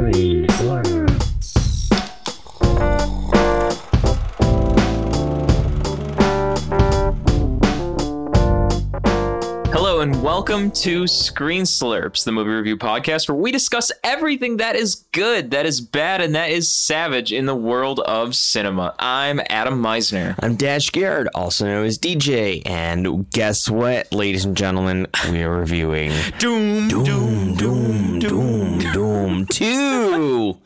3, 1. Hello and welcome to Screen Slurps, the movie review podcast where we discuss everything that is good, that is bad, and that is savage in the world of cinema. I'm Adam Meisner. I'm Dash Geard, also known as DJ. And guess what, ladies and gentlemen? We are reviewing Doom 2.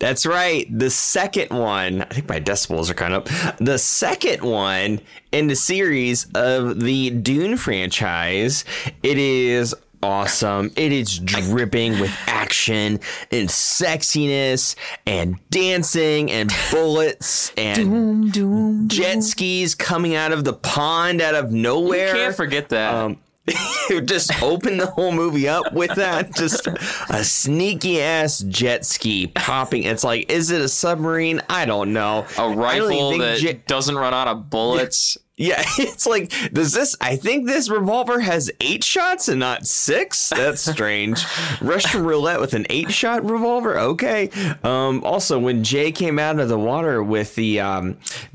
That's right, the second one. I think my decibels are kind of up. The second one in the series of the Dune franchise. It is awesome. It is dripping with action and sexiness and dancing and bullets and jet skis coming out of the pond out of nowhere. You can't forget that. Just open the whole movie up with that. Just a sneaky ass jet ski popping. It's like, is it a submarine? I don't know. A rifle that doesn't run out of bullets. Yeah, it's like, does this? I think this revolver has 8 shots and not 6. That's strange. Russian roulette with an 8-shot revolver. Okay. Also, when Jay came out of the water with the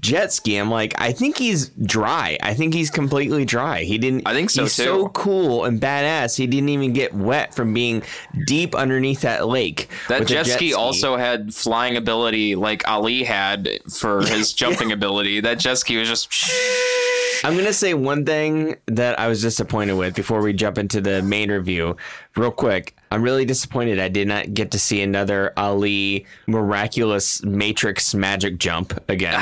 jet ski, I'm like, I think he's dry. I think he's completely dry. He didn't. I think so. He's too. So cool and badass. He didn't even get wet from being deep underneath that lake. That jet ski also had flying ability, like Ali had for his jumping ability. That jet ski was just. I'm going to say one thing that I was disappointed with before we jump into the main review real quick. I'm really disappointed I did not get to see another Ali miraculous Matrix magic jump again.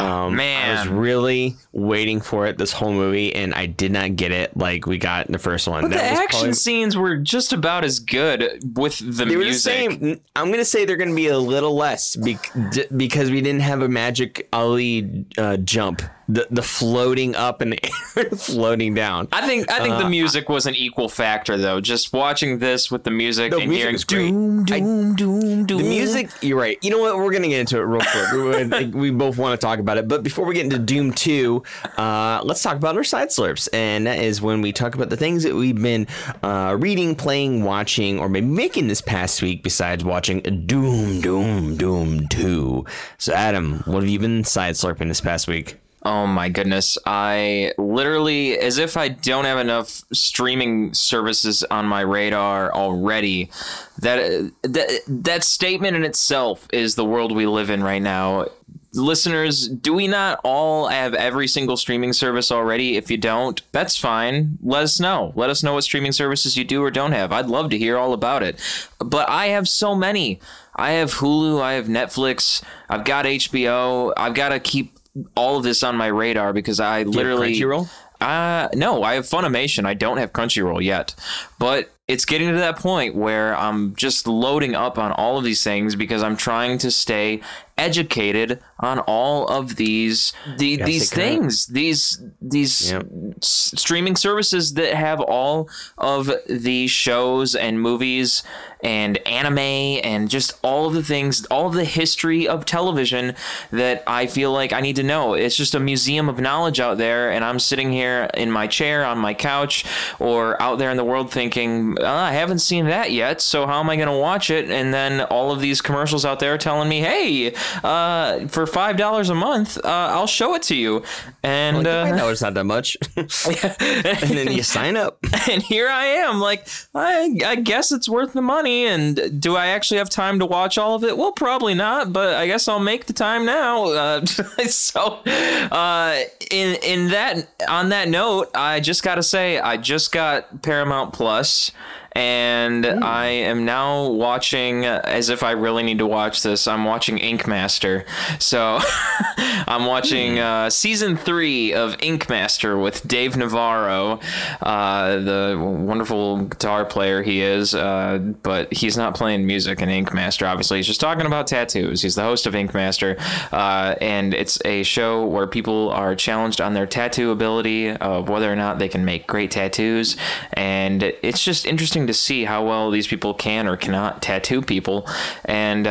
Man, I was really waiting for it this whole movie, and I did not get it like we got in the first one. But that the action scenes were just about as good with the music. Were the same. I'm going to say they're going to be a little less because we didn't have a magic Ali jump. The floating up and floating down. I think the music was an equal factor, though. Just watching this with the music and hearing doom, doom, doom. The music, you're right. You know what? We're going to get into it real quick. We both want to talk about it. But before we get into Doom 2, let's talk about our side slurps. And that is when we talk about the things that we've been reading, playing, watching, or maybe making this past week besides watching Doom 2. So, Adam, what have you been side slurping this past week? Oh, my goodness. I literally, as if I don't have enough streaming services on my radar already, that statement in itself is the world we live in right now. Listeners, do we not all have every single streaming service already? If you don't, that's fine. Let us know. Let us know what streaming services you do or don't have. I'd love to hear all about it. But I have so many. I have Hulu. I have Netflix. I've got HBO. I've got to keep all of this on my radar because I literally no, I have Funimation. I don't have Crunchyroll yet, but it's getting to that point where I'm just loading up on all of these things because I'm trying to stay educated on all of these things, these streaming services that have all of the shows and movies and anime and just all of the things, all of the history of television that I feel like I need to know. It's just a museum of knowledge out there, and I'm sitting here in my chair on my couch or out there in the world thinking, I haven't seen that yet, so how am I going to watch it? And then all of these commercials out there telling me, hey, for $5 a month, I'll show it to you. And I know it's not that much. And then you sign up. And here I am like, I guess it's worth the money. And do I actually have time to watch all of it? Well, probably not, but I guess I'll make the time now. On that note, I just got to say, I just got Paramount Plus. And I am now watching, as if I really need to watch this, I'm watching Ink Master. So I'm watching season 3 of Ink Master with Dave Navarro, the wonderful guitar player he is. But he's not playing music in Ink Master, obviously. He's just talking about tattoos. He's the host of Ink Master. And it's a show where people are challenged on their tattoo ability of whether or not they can make great tattoos. And it's just interesting interesting to see how well these people can or cannot tattoo people. And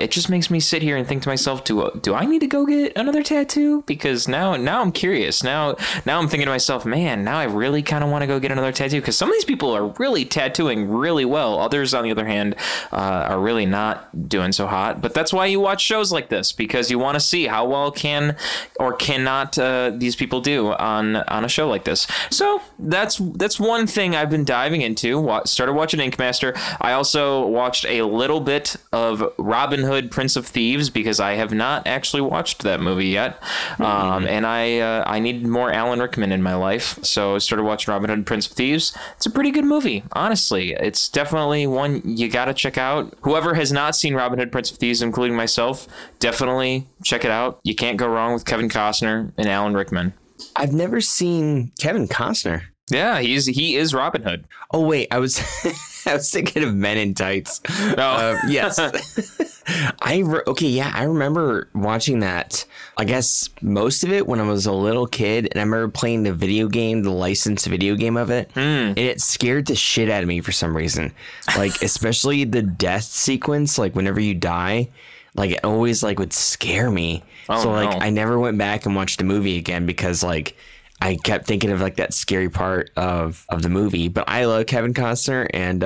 it just makes me sit here and think to myself, do I need to go get another tattoo? Because now I'm curious. Now I'm thinking to myself, man, now I really kind of want to go get another tattoo, because some of these people are really tattooing really well. Others, on the other hand, are really not doing so hot. But that's why you watch shows like this, because you want to see how well can or cannot these people do on a show like this. So that's one thing I've been diving into. Started watching Ink Master. I also watched a little bit of Robin Hood Prince of Thieves, because I have not actually watched that movie yet. And I need more Alan Rickman in my life, so I started watching Robin Hood Prince of Thieves. It's a pretty good movie, honestly. It's definitely one you gotta check out. Whoever has not seen Robin Hood Prince of Thieves, including myself, definitely check it out. You can't go wrong with Kevin Costner and Alan Rickman. I've never seen Kevin Costner. Yeah, he is Robin Hood. Oh wait, I was I was thinking of Men in Tights. Oh. Yes. Okay, yeah, I remember watching that. I guess most of it when I was a little kid, and I remember playing the video game, the licensed video game of it, and it scared the shit out of me for some reason. Like especially the death sequence, like whenever you die, like it always like would scare me. Oh, so like no. I never went back and watched the movie again, because like I kept thinking of like that scary part of the movie. But I love Kevin Costner, and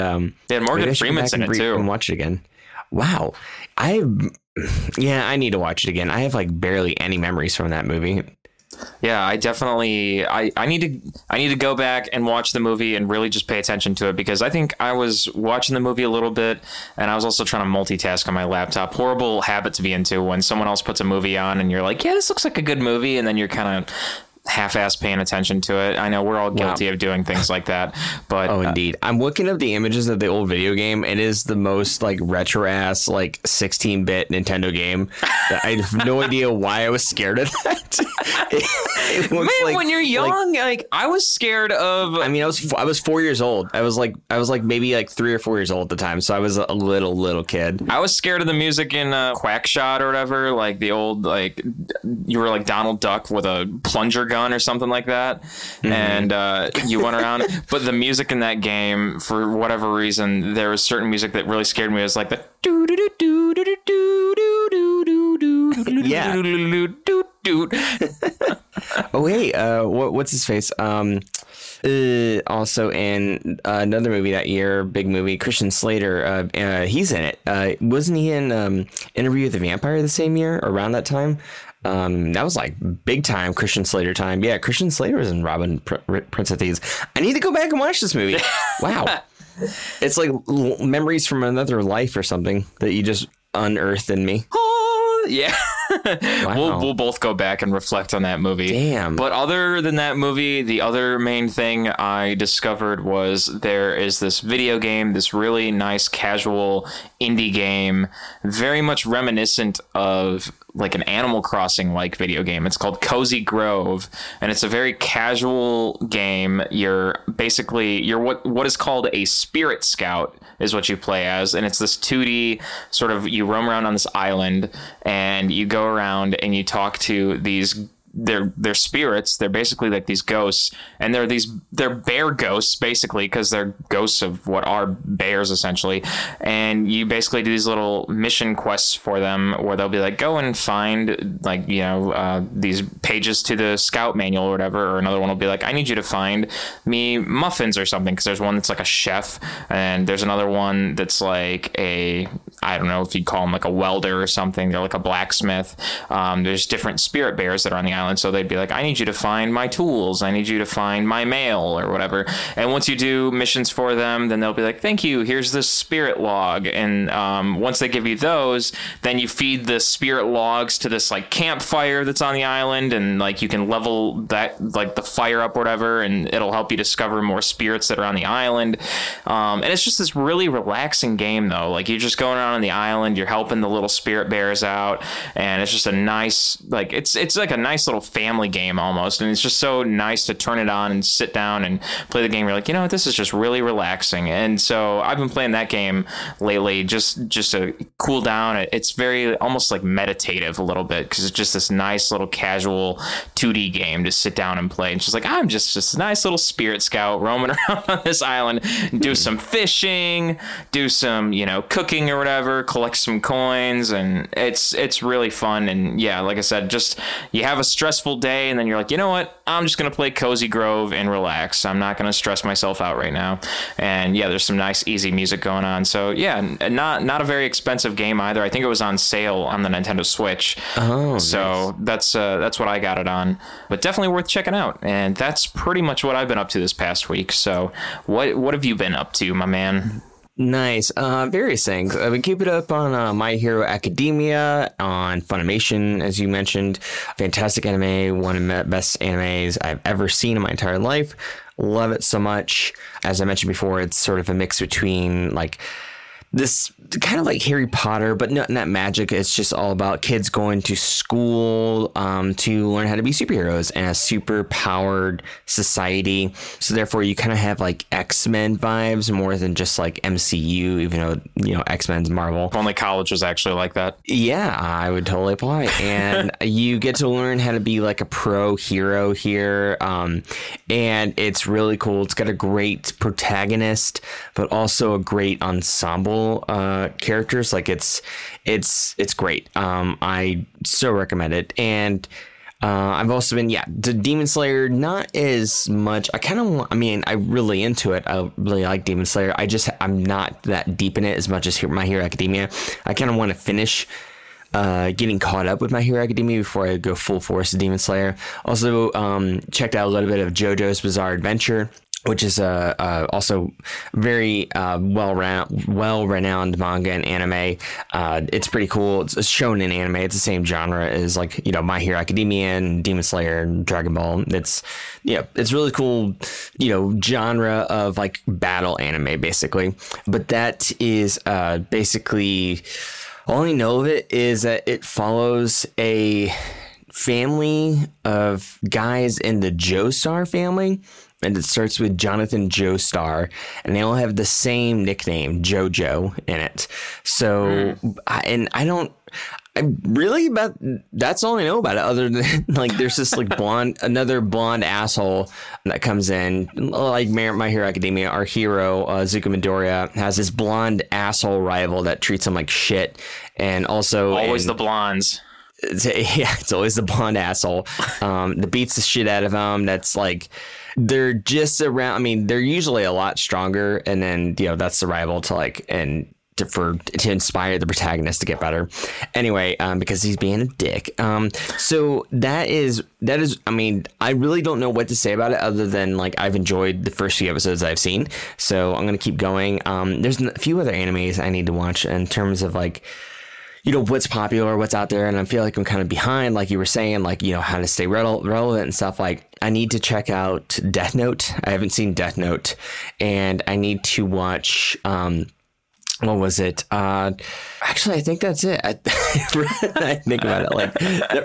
yeah, Morgan Freeman's in it too. And watch it again. Wow, I need to watch it again. I have like barely any memories from that movie. Yeah, I definitely I need to go back and watch the movie and really just pay attention to it, because I think I was watching the movie a little bit, and I was also trying to multitask on my laptop. Horrible habit to be into when someone else puts a movie on and you're like, yeah, this looks like a good movie, and then you're kind of half-assed paying attention to it. I know we're all guilty of doing things like that, but oh, indeed. I'm looking up the images of the old video game. It is the most like retro-ass like 16-bit Nintendo game. I have no idea why I was scared of that. It looks, man, like, when you're young, like I was scared of. I mean, I was 4 years old. I was like maybe like 3 or 4 years old at the time, so I was a little kid. I was scared of the music in Quackshot or whatever, like the old, like you were like Donald Duck with a plunger gun or something like that, and you went around. But the music in that game, for whatever reason, there was certain music that really scared me. It was like the do do do do do do do do do do, yeah, dude. Oh hey, what's his face? Also in another movie that year, big movie, Christian Slater. He's in it. Wasn't he in Interview with the Vampire the same year, around that time? That was like big time Christian Slater time. Yeah, Christian Slater was in Robin Prince of Thieves. I need to go back and watch this movie. Wow, it's like memories from another life or something that you just unearthed in me. Oh, yeah. Wow. We'll both go back and reflect on that movie. Damn. But other than that movie, the other main thing I discovered was there is this video game, this really nice casual indie game, very much reminiscent of like an Animal Crossing like video game. It's called Cozy Grove, and it's a very casual game. You're basically what is called a spirit scout is what you play as, and it's this 2D sort of, you roam around on this island and you go around and you talk to these they're spirits. They're basically like these ghosts, and they're bear ghosts basically, because they're ghosts of what are bears essentially. And you basically do these little mission quests for them, where they'll be like, go and find like, you know, these pages to the scout manual or whatever. Or another one will be like, I need you to find me muffins or something, because there's one that's like a chef, and there's another one that's like a, I don't know if you'd call them like a welder or something. They're like a blacksmith. There's different spirit bears that are on the island. So they'd be like, I need you to find my tools. I need you to find my mail or whatever. And once you do missions for them, then they'll be like, thank you, here's the spirit log. And once they give you those, then you feed the spirit logs to this like campfire that's on the island. And like you can level that, like the fire up or whatever, and it'll help you discover more spirits that are on the island. And it's just this really relaxing game though. Like you're just going around on the island, you're helping the little spirit bears out, and it's just a nice, like it's like a nice little little family game almost. And it's just so nice to turn it on and sit down and play the game. You're like, you know what, this is just really relaxing. And so I've been playing that game lately, just to cool down. It's very almost like meditative a little bit, because it's just this nice little casual 2D game to sit down and play. And she's like, I'm just a nice little spirit scout roaming around on this island, do some fishing, do some, you know, cooking or whatever, collect some coins. And it's really fun. And yeah, like I said, just you have a stressful day and then you're like, you know what, I'm just going to play Cozy Grove and relax. I'm not going to stress myself out right now. And yeah, there's some nice, easy music going on. So yeah, not a very expensive game either. I think it was on sale on the Nintendo Switch. Oh, so nice. That's what I got it on, but definitely worth checking out. And that's pretty much what I've been up to this past week. So what have you been up to, my man? Nice. Various things. I've been keeping up on My Hero Academia, on Funimation, as you mentioned. Fantastic anime, one of the best animes I've ever seen in my entire life. Love it so much. As I mentioned before, it's sort of a mix between like this kind of like Harry Potter, but not magic. It's just all about kids going to school to learn how to be superheroes in a super powered society. So therefore you kind of have like X-Men vibes more than just like MCU, even though, you know, X-Men's Marvel. If only college was actually like that. Yeah, I would totally apply. And you get to learn how to be like a pro hero here. And it's really cool. It's got a great protagonist, but also a great ensemble characters. Like it's great. I so recommend it. And I've also been, yeah, to Demon Slayer, not as much. I'm really into it. I really like Demon Slayer. I'm not that deep in it as much as My Hero Academia. I kind of want to finish getting caught up with My Hero Academia before I go full force to Demon Slayer. Also checked out a little bit of JoJo's Bizarre Adventure, which is also very well-renowned manga and anime. It's pretty cool. It's shonen anime. It's the same genre as, like, you know, My Hero Academia and Demon Slayer and Dragon Ball. It's, yeah, it's really cool, you know, genre of like battle anime basically. But that is basically all I know of it, is that it follows a family of guys in the Joestar family. And it starts with Jonathan Joestar, and they all have the same nickname, JoJo, in it. So, that's all I know about it, other than like there's this like another blonde asshole that comes in, like My Hero Academia. Our hero Zuko Midoriya has this blonde asshole rival that treats him like shit, and also always the blondes. Yeah, it's always the blonde asshole that beats the shit out of him. That's like, they're just around. I mean, they're usually a lot stronger, and then, you know, that's the rival to like, and to inspire the protagonist to get better. Anyway, because he's being a dick. So that is. I mean, I really don't know what to say about it, other than like I've enjoyed the first few episodes I've seen. So I'm gonna keep going. There's a few other animes I need to watch in terms of like, you know, what's popular, what's out there. And I feel like I'm kind of behind, like you were saying, like, you know, how to stay relevant and stuff. Like, I need to check out Death Note. I haven't seen Death Note, and I need to watch, what was it? Actually, I think that's it. I think about it like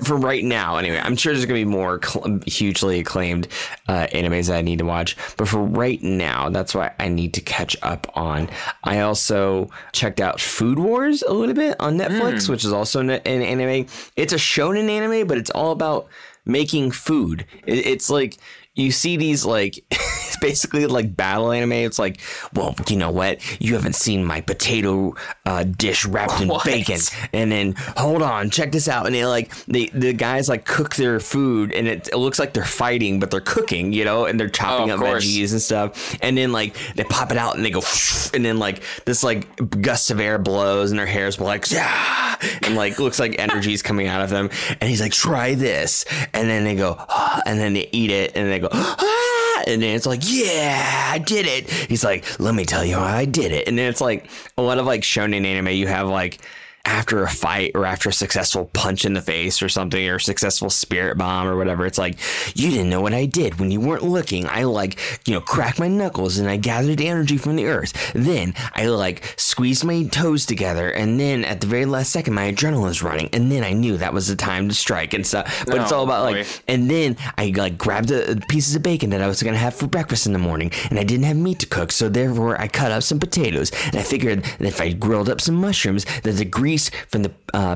for right now. Anyway, I'm sure there's going to be more hugely acclaimed animes that I need to watch. But for right now, that's what I need to catch up on. I also checked out Food Wars a little bit on Netflix, which is also an anime. It's a shonen anime, but it's all about making food. It's like, you see these like, it's basically like battle anime. It's like, well, you know what? You haven't seen my potato dish wrapped in bacon. And then hold on, check this out. And they like, the guys like cook their food, and it looks like they're fighting, but they're cooking, you know, and they're chopping up veggies and stuff. And then like they pop it out and they go, and then like this like gust of air blows and their hair's like, yeah, and like looks like energy's coming out of them. And he's like, try this. And then they go, oh, and then they eat it, and they go, ah! And then it's like, yeah, I did it. He's like, let me tell you how I did it. And then it's like a lot of like shonen anime. You have like after a fight or after a successful punch in the face or something, or successful spirit bomb or whatever, it's like, you didn't know what I did when you weren't looking. I cracked my knuckles and I gathered energy from the earth. Then I squeezed my toes together, and then at the very last second my adrenaline was running, and then I knew that was the time to strike and stuff. But it's all about and then I grabbed the pieces of bacon that I was gonna have for breakfast in the morning, and I didn't have meat to cook, so therefore I cut up some potatoes, and I figured that if I grilled up some mushrooms, that the grease from the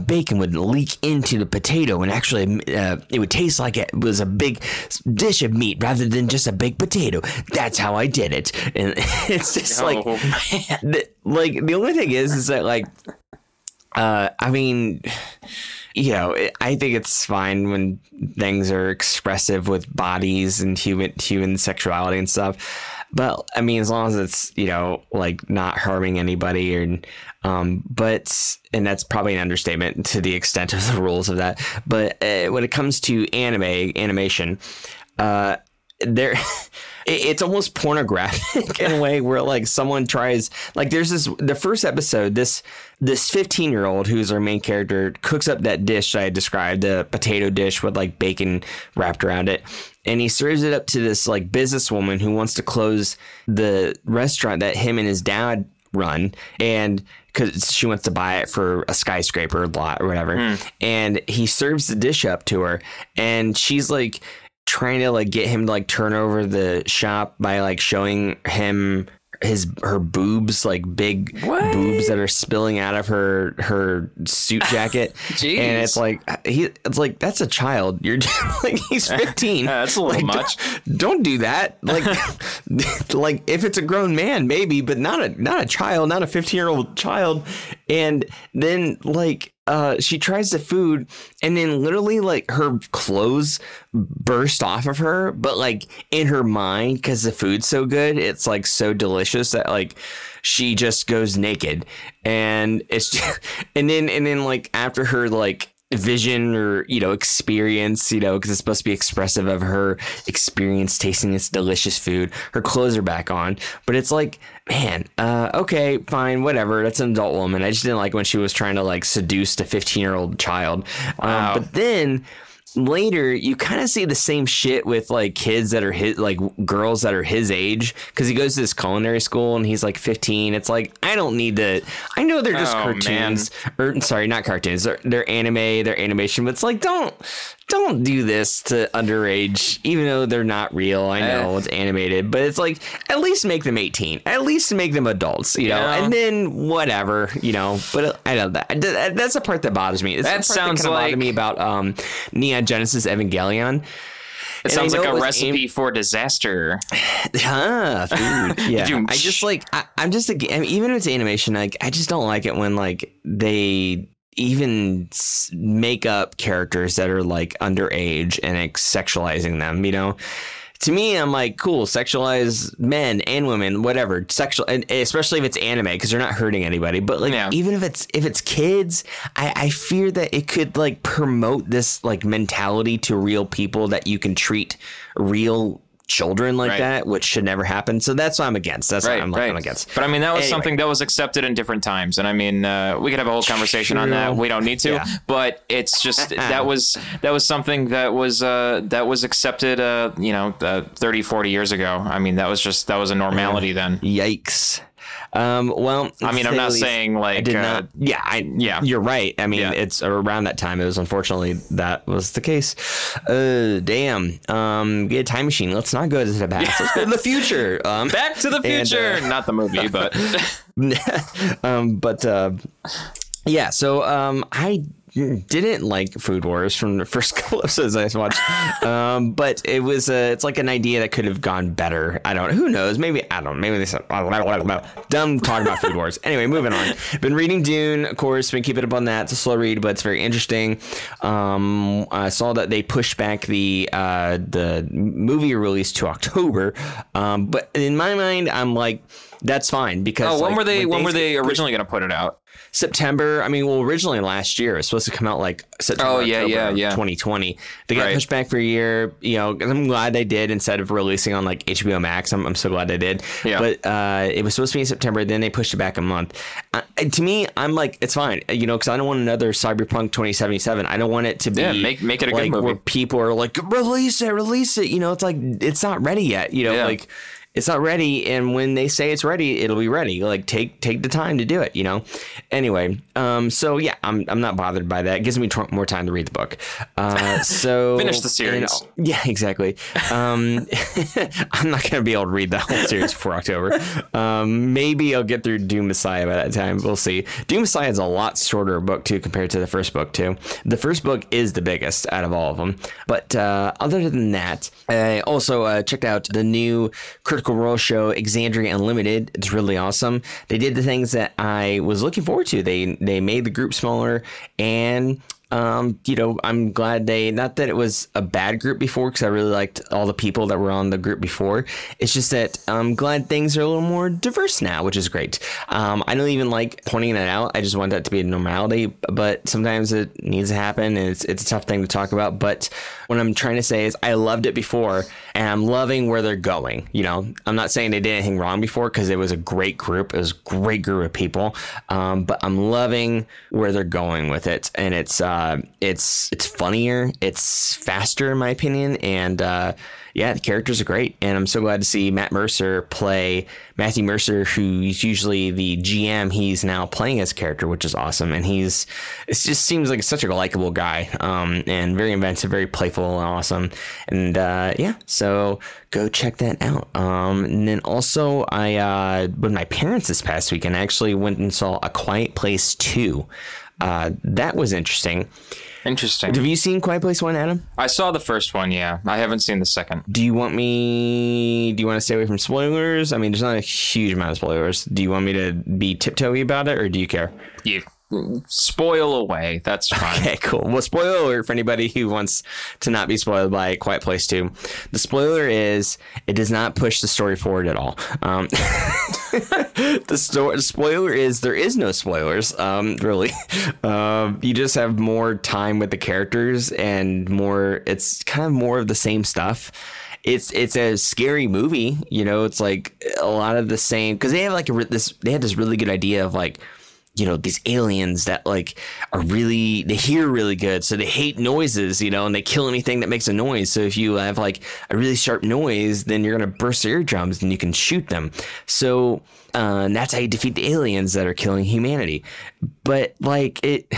bacon would leak into the potato, and actually it would taste like it was a big dish of meat rather than just a baked potato. That's how I did it. And it's just the only thing is that I think it's fine when things are expressive with bodies and human sexuality and stuff. But I mean, as long as it's, not harming anybody, and and that's probably an understatement to the extent of the rules of that. But when it comes to animation, it's almost pornographic in a way, where someone tries, there's the first episode, this 15-year-old who's our main character cooks up that dish I described, the potato dish with bacon wrapped around it, and he serves it up to this businesswoman who wants to close the restaurant that him and his dad run, and because she wants to buy it for a skyscraper lot or whatever. And he serves the dish up to her, and she's trying to get him to turn over the shop by showing him her boobs, big boobs that are spilling out of her suit jacket. Jeez. And it's that's a child. You're he's 15. That's a little much. Don't do that. If it's a grown man, maybe, but not a child, not a 15-year-old child. And then she tries the food, and then literally her clothes burst off of her, but in her mind, because the food's so good, it's so delicious that she just goes naked. And it's just, and then after her vision or experience, because it's supposed to be expressive of her experience tasting this delicious food, her clothes are back on. But it's man, okay, fine, whatever, that's an adult woman. I just didn't like when she was trying to seduce a 15-year-old child. Wow. But then later you kind of see the same shit with kids that are his, girls that are his age, because he goes to this culinary school and he's 15. It's I don't need to, I know they're just cartoons, man. Or sorry, not cartoons, they're anime, they're animation, but it's don't do this to underage, even though they're not real. I know it's animated, but it's at least make them 18, at least make them adults, you know, and then whatever, but I know that's the part that bothers me. It's that sounds that bothered me about Neon Genesis Evangelion. It sounds like a recipe for disaster. Food. Yeah. I just I'm just, even if it's animation, I just don't like it when they even make up characters that are underage and sexualizing them, To me, I'm cool, sexualize men and women, whatever, sexual, and especially if it's anime, because they're not hurting anybody. But even if it's kids, I fear that it could promote this mentality to real people, that you can treat real children that, which should never happen. So that's what I'm against. That's what I'm against. But I mean, that was something that was accepted in different times, and I mean, we could have a whole conversation on that. We don't need to. Yeah. But it's just that was something that was accepted 30-40 years ago. I mean, that was a normality then. Yikes. Well, I mean, I'm not saying you're right. I mean, it's around that time. It was, unfortunately, that was the case. Damn. Get a time machine. Let's not go to the past. Let's go to the future. Back to the future. And, not the movie, but yeah. So I didn't like Food Wars from the first couple episodes I watched, but it was it's an idea that could have gone better. I don't know. Who knows? Maybe I don't. Maybe they said dumb talking about Food Wars. Anyway, moving on. Been reading Dune, of course. Been keeping up on that. It's a slow read, but it's very interesting. I saw that they pushed back the movie release to October, but in my mind, I'm that's fine because when were they originally going to put it out? September. I mean, well, originally last year it was supposed to come out like September, October 2020. They got pushed back for a year. You know, I'm glad they did instead of releasing on like HBO Max. I'm so glad they did. Yeah. But it was supposed to be in September. Then they pushed it back a month. To me, I'm like, it's fine. You know, because I don't want another Cyberpunk 2077. I don't want it to be make it a good movie where people are like, release it. You know, it's like it's not ready yet. You know, like. It's not ready, and when they say it's ready, it'll be ready. Like take the time to do it, you know. Anyway, so yeah, I'm not bothered by that. It gives me more time to read the book. So finish the series. And, yeah, exactly. I'm not gonna be able to read the whole series before October. Maybe I'll get through Doom Messiah by that time. We'll see. Doom Messiah is a lot shorter book too compared to the first book too. The first book is the biggest out of all of them. But other than that, I also checked out the new Critical Role show Exandria Unlimited. It's really awesome. They did the things that I was looking forward to. They made the group smaller, and you know, I'm glad they, not that it was a bad group before, because I really liked all the people that were on the group before. It's just that I'm glad things are a little more diverse now, which is great. I don't even like pointing that out. I just want that to be a normality, but sometimes it needs to happen, and it's a tough thing to talk about. But what I'm trying to say is I loved it before, and I'm loving where they're going. You know, I'm not saying they did anything wrong before, because it was a great group. It was a great group of people. But I'm loving where they're going with it. And it's funnier. It's faster, in my opinion. And yeah, the characters are great. And I'm so glad to see Matt Mercer play Matthew Mercer, who's usually the GM. He's now playing his character, which is awesome. And it just seems like such a likable guy, and very inventive, very playful and awesome. And yeah, so go check that out. And then also I, with my parents this past weekend, I actually went and saw A Quiet Place 2. That was interesting. Interesting. Have you seen Quiet Place 1, Adam? I saw the first one, yeah. I haven't seen the second. Do you want to stay away from spoilers? I mean, there's not a huge amount of spoilers. Do you want me to be tiptoey about it, or do you care? You spoil away. That's fine. Okay, cool. Well, spoiler alert for anybody who wants to not be spoiled by Quiet Place 2. The spoiler is it does not push the story forward at all. The spoiler is there is no spoilers, really. You just have more time with the characters and more. It's kind of more of the same stuff. It's a scary movie, you know. It's like a lot of the same, because they have like they had this really good idea of like, you know, these aliens that like are really, they hear really good, so they hate noises, you know, and they kill anything that makes a noise. So if you have like a really sharp noise, then you're going to burst their eardrums and you can shoot them. So and that's how you defeat the aliens that are killing humanity. But like it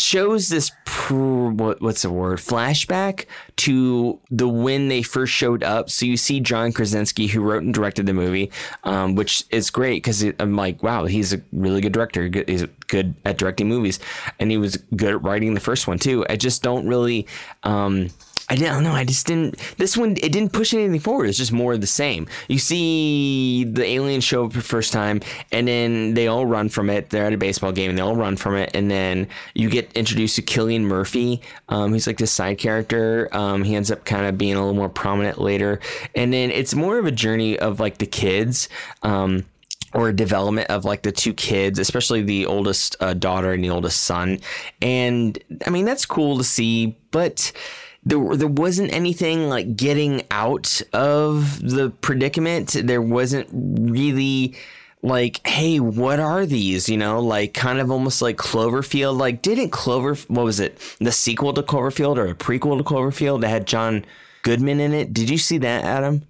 shows this what's the word, flashback to the when they first showed up. So you see John Krasinski, who wrote and directed the movie, which is great, because I'm like, wow, he's a really good director. He's good at directing movies, and he was good at writing the first one too. I just don't really. I don't know. I just didn't. This one, it didn't push anything forward. It's just more of the same. You see the aliens show up for the first time, and then they all run from it. They're at a baseball game, and they all run from it. And then you get introduced to Cillian Murphy, who's like this side character. He ends up kind of being a little more prominent later. And then it's more of a journey of like the kids. Or development of like the two kids, especially the oldest daughter and the oldest son. And I mean, that's cool to see, but there wasn't anything like getting out of the predicament. There wasn't really like, hey, what are these? You know, like kind of almost like Cloverfield. Like, didn't what was it? The sequel to Cloverfield or a prequel to Cloverfield that had John Goodman in it? Did you see that, Adam?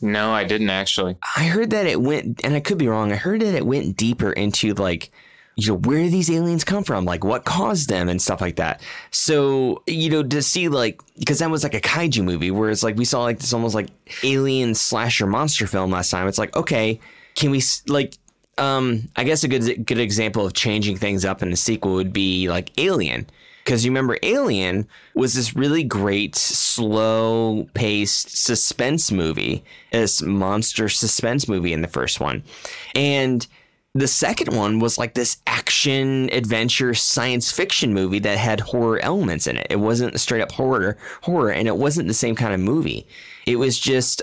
No, I didn't actually. I heard that it went, and I could be wrong, I heard that it went deeper into like, you know, where these aliens come from, like what caused them and stuff like that. So, you know, to see like, because that was like a kaiju movie, where it's like we saw like this almost like alien slasher monster film last time. It's like, okay, can we like, I guess a good example of changing things up in the sequel would be like Alien. Because you remember Alien was this really great, slow-paced suspense movie, this monster suspense movie in the first one. And the second one was like this action, adventure, science fiction movie that had horror elements in it. It wasn't straight-up horror, and it wasn't the same kind of movie. It was just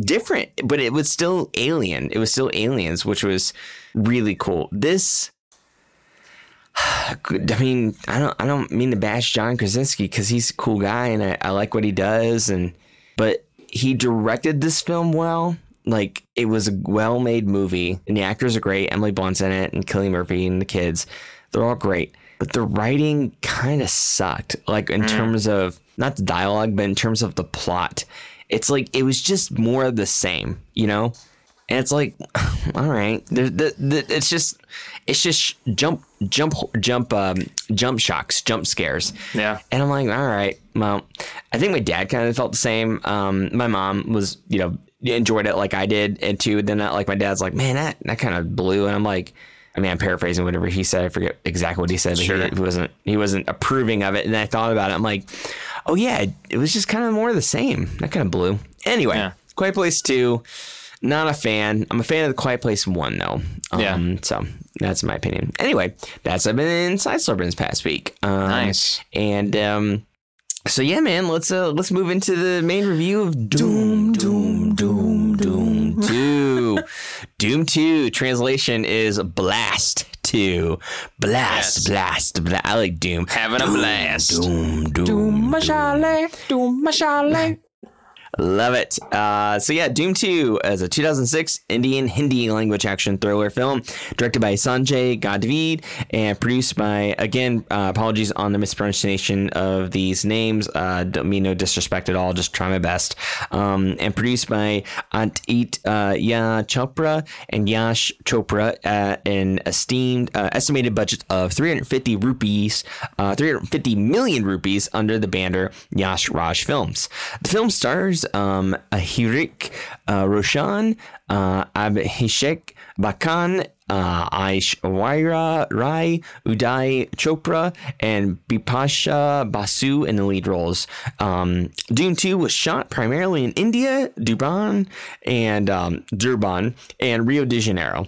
different, but it was still Alien. It was still Aliens, which was really cool. This I mean, I don't mean to bash John Krasinski because he's a cool guy and I like what he does, but he directed this film well. Like, it was a well-made movie, and the actors are great. Emily Blunt's in it, and Cillian Murphy, and the kids. They're all great. But the writing kind of sucked, like, in terms of, not the dialogue, but in terms of the plot. It's like, it was just more of the same, you know? And it's like, all right, it's just jump shocks, jump scares. Yeah. And I'm like, all right, well, I think my dad kind of felt the same. My mom was, you know, enjoyed it like I did, and too. Then like my dad's like, man, that kind of blew. And I'm like, I mean, I'm paraphrasing whatever he said. I forget exactly what he said. But sure. He wasn't approving of it. And I thought about it. I'm like, oh yeah, it was just kind of more of the same. That kind of blew. Anyway, yeah. Quiet Place 2. Not a fan. I'm a fan of The Quiet Place 1, though. Yeah. So that's my opinion. Anyway, that's I've been inside Slurping this past week. Nice. And so yeah, man, let's move into the main review of Doom 2. Doom 2 translation is Blast 2. Blast, yes. Blast. I like Doom. Having a blast. Doom, mashale. Doom, mashale. Love it. So yeah, Doom 2 is a 2006 Indian Hindi language action thriller film directed by Sanjay Gadvid and produced by, again, apologies on the mispronunciation of these names. Don't mean no disrespect at all. Just try my best. And produced by Uday Chopra and Yash Chopra at an estimated budget of 350 million rupees under the banner Yash Raj Films. The film stars Hrithik Roshan, Abhishek Bachchan, Aishwarya Rai, Uday Chopra, and Bipasha Basu in the lead roles. Doom 2 was shot primarily in India, Durban, and Rio de Janeiro,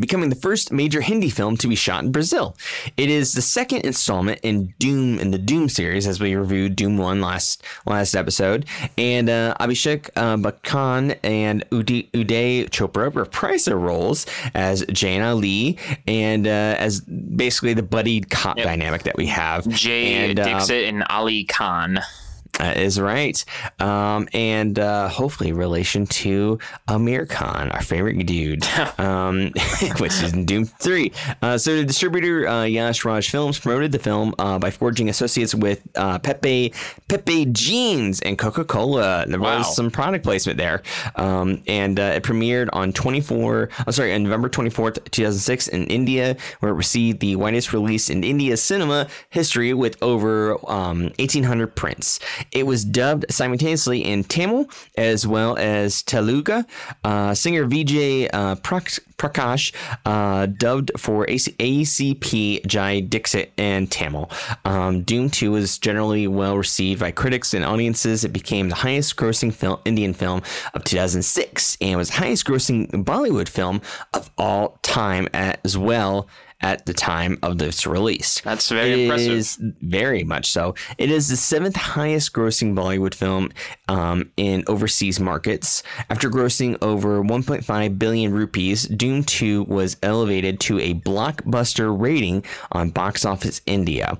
becoming the first major Hindi film to be shot in Brazil. It is the second installment in the Doom series, as we reviewed Doom 1 last episode. And Abhishek Bachchan and Uday Chopra reprise their roles as Jaina Lee and as basically the buddied cop dynamic that we have. Jay Dixit and Ali Khan. That is right. And hopefully relation to Amir Khan, our favorite dude, which is in Doom 3. So the distributor, Yash Raj Films, promoted the film by forging associates with Pepe Jeans and Coca-Cola. There was some product placement there. And it premiered on on November 24th, 2006 in India, where it received the widest release in India's cinema history with over 1,800 prints. It was dubbed simultaneously in Tamil as well as Telugu. Singer Vijay Prakash dubbed for ACP Jai Dixit and Tamil. Doom 2 was generally well received by critics and audiences. It became the highest grossing Indian film of 2006 and was the highest grossing Bollywood film of all time as well at the time of this release. That's very impressive. Is very much so. It is the 7th highest grossing Bollywood film in overseas markets. After grossing over 1.5 billion rupees, Doom 2 was elevated to a blockbuster rating on Box Office India.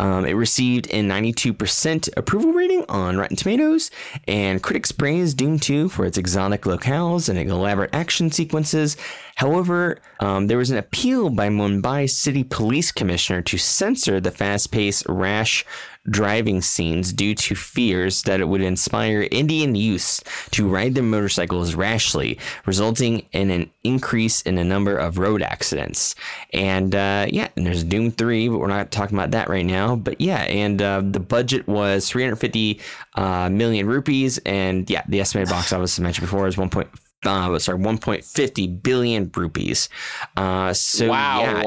It received a 92% approval rating on Rotten Tomatoes, and critics praised Doom 2 for its exotic locales and elaborate action sequences. However, there was an appeal by Mumbai City Police Commissioner to censor the fast-paced, rash driving scenes due to fears that it would inspire Indian youths to ride their motorcycles rashly, resulting in an increase in the number of road accidents. And and there's Doom 3, but we're not talking about that right now. But yeah, and the budget was 350 million rupees, and yeah, the estimated box office, I mentioned before, is 1.50 billion rupees. Yeah,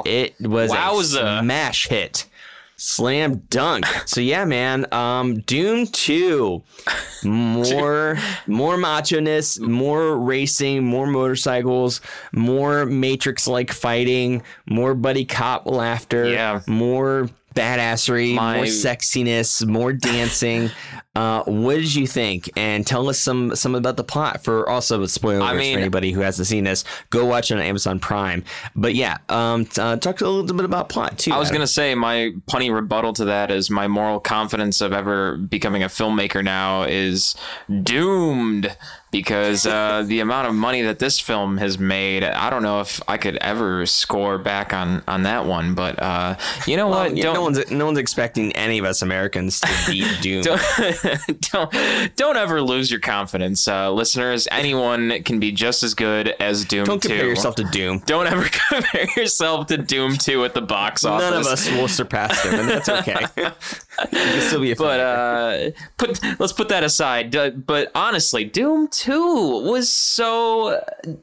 it was a smash hit. Slam dunk. So yeah, man. Doom 2. More macho-ness, more racing, more motorcycles, more Matrix-like fighting, more buddy cop laughter, more badassery, more sexiness, more dancing. What did you think? And tell us some about the plot for also with spoilers for anybody who hasn't seen this. Go watch it on Amazon Prime. But yeah, talk a little bit about plot too. I was gonna say my punny rebuttal to that is my moral confidence of ever becoming a filmmaker now is doomed. Because the amount of money that this film has made, I don't know if I could ever score back on that one. But you know what? Yeah, no one's expecting any of us Americans to be doomed. Don't ever lose your confidence, listeners. Anyone can be just as good as Doom 2. Don't compare yourself to Doom. Don't ever compare yourself to Doom 2 at the box office. None of us will surpass them, and that's okay. You can still be a fan. But let's put that aside. But honestly, Doom 2 was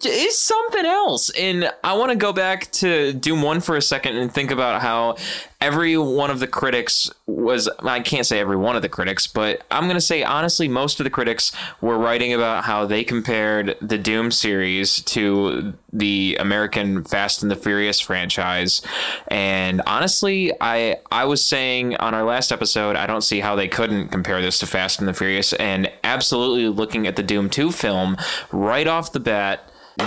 is something else, and I want to go back to Doom 1 for a second and think about how every one of the critics was, I can't say every one of the critics, but I'm going to say honestly most of the critics were writing about how they compared the Doom series to the American Fast and the Furious franchise. And honestly, I was saying on our last episode, I don't see how they couldn't compare this to Fast and the Furious, and absolutely looking at the Doom 2 film right off the bat,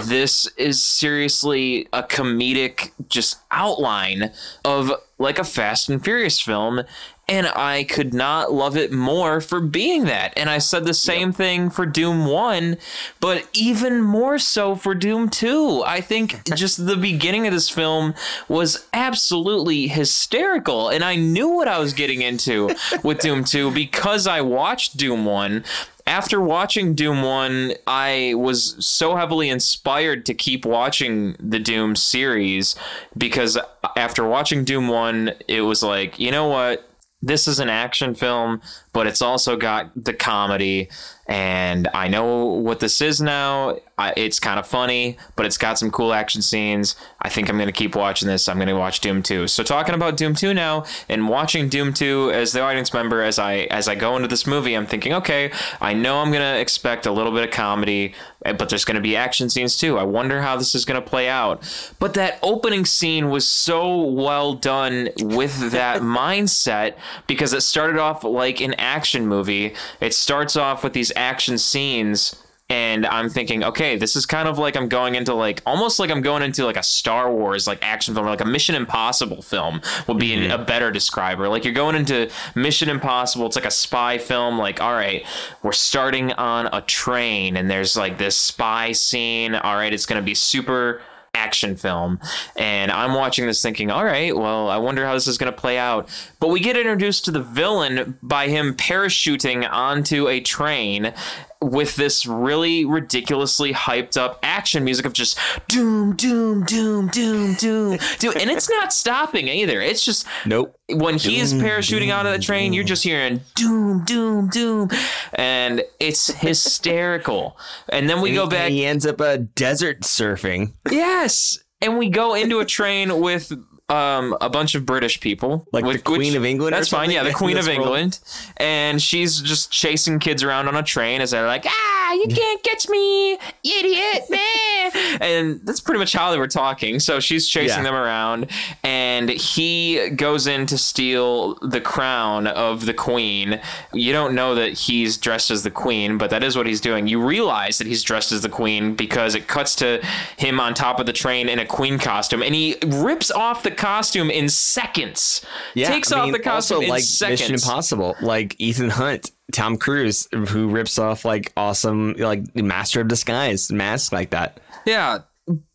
this is seriously a comedic just outline of like a Fast and Furious film. And I could not love it more for being that. And I said the same thing for Doom 1, but even more so for Doom 2. I think just the beginning of this film was absolutely hysterical. And I knew what I was getting into with Doom 2 because I watched Doom 1. After watching Doom 1, I was so heavily inspired to keep watching the Doom series because after watching Doom 1, it was like, you know what? This is an action film, but it's also got the comedy. And I know what this is now. It's kind of funny, but it's got some cool action scenes. I think I'm going to keep watching this. I'm going to watch Doom 2. So talking about Doom 2 now and watching Doom 2 as the audience member, as I go into this movie, I'm thinking, okay, I know I'm going to expect a little bit of comedy, but there's going to be action scenes too. I wonder how this is going to play out. But that opening scene was so well done with that mindset because it started off like an action movie. It starts off with these action scenes and I'm thinking, okay, this is kind of like I'm going into like almost like I'm going into like a Star Wars like action film or like a Mission Impossible film would be a better describer. Like you're going into Mission Impossible. It's like a spy film. Like, all right, we're starting on a train and there's like this spy scene. All right, it's going to be super action film. And I'm watching this thinking, all right, well, I wonder how this is going to play out. But we get introduced to the villain by him parachuting onto a train with this really ridiculously hyped up action music of just doom, doom, doom, doom, doom, doom. And it's not stopping either. It's just nope. When he is parachuting onto the train, you're just hearing doom, doom, doom. And it's hysterical. And then we go back. He ends up desert surfing. Yes. And we go into a train with a bunch of British people, like the Queen of England. That's fine, yeah, the Queen of England, and she's just chasing kids around on a train as they're like, ah, you can't catch me, idiot, man. And that's pretty much how they were talking. So she's chasing them around, and he goes in to steal the crown of the Queen. You don't know that he's dressed as the Queen, but that is what he's doing. You realize that he's dressed as the Queen because it cuts to him on top of the train in a Queen costume, and he rips off the costume in seconds. Yeah, takes off the costume in seconds. Mission Impossible, like Ethan Hunt, Tom Cruise, who rips off like awesome like Master of Disguise mask like that. Yeah.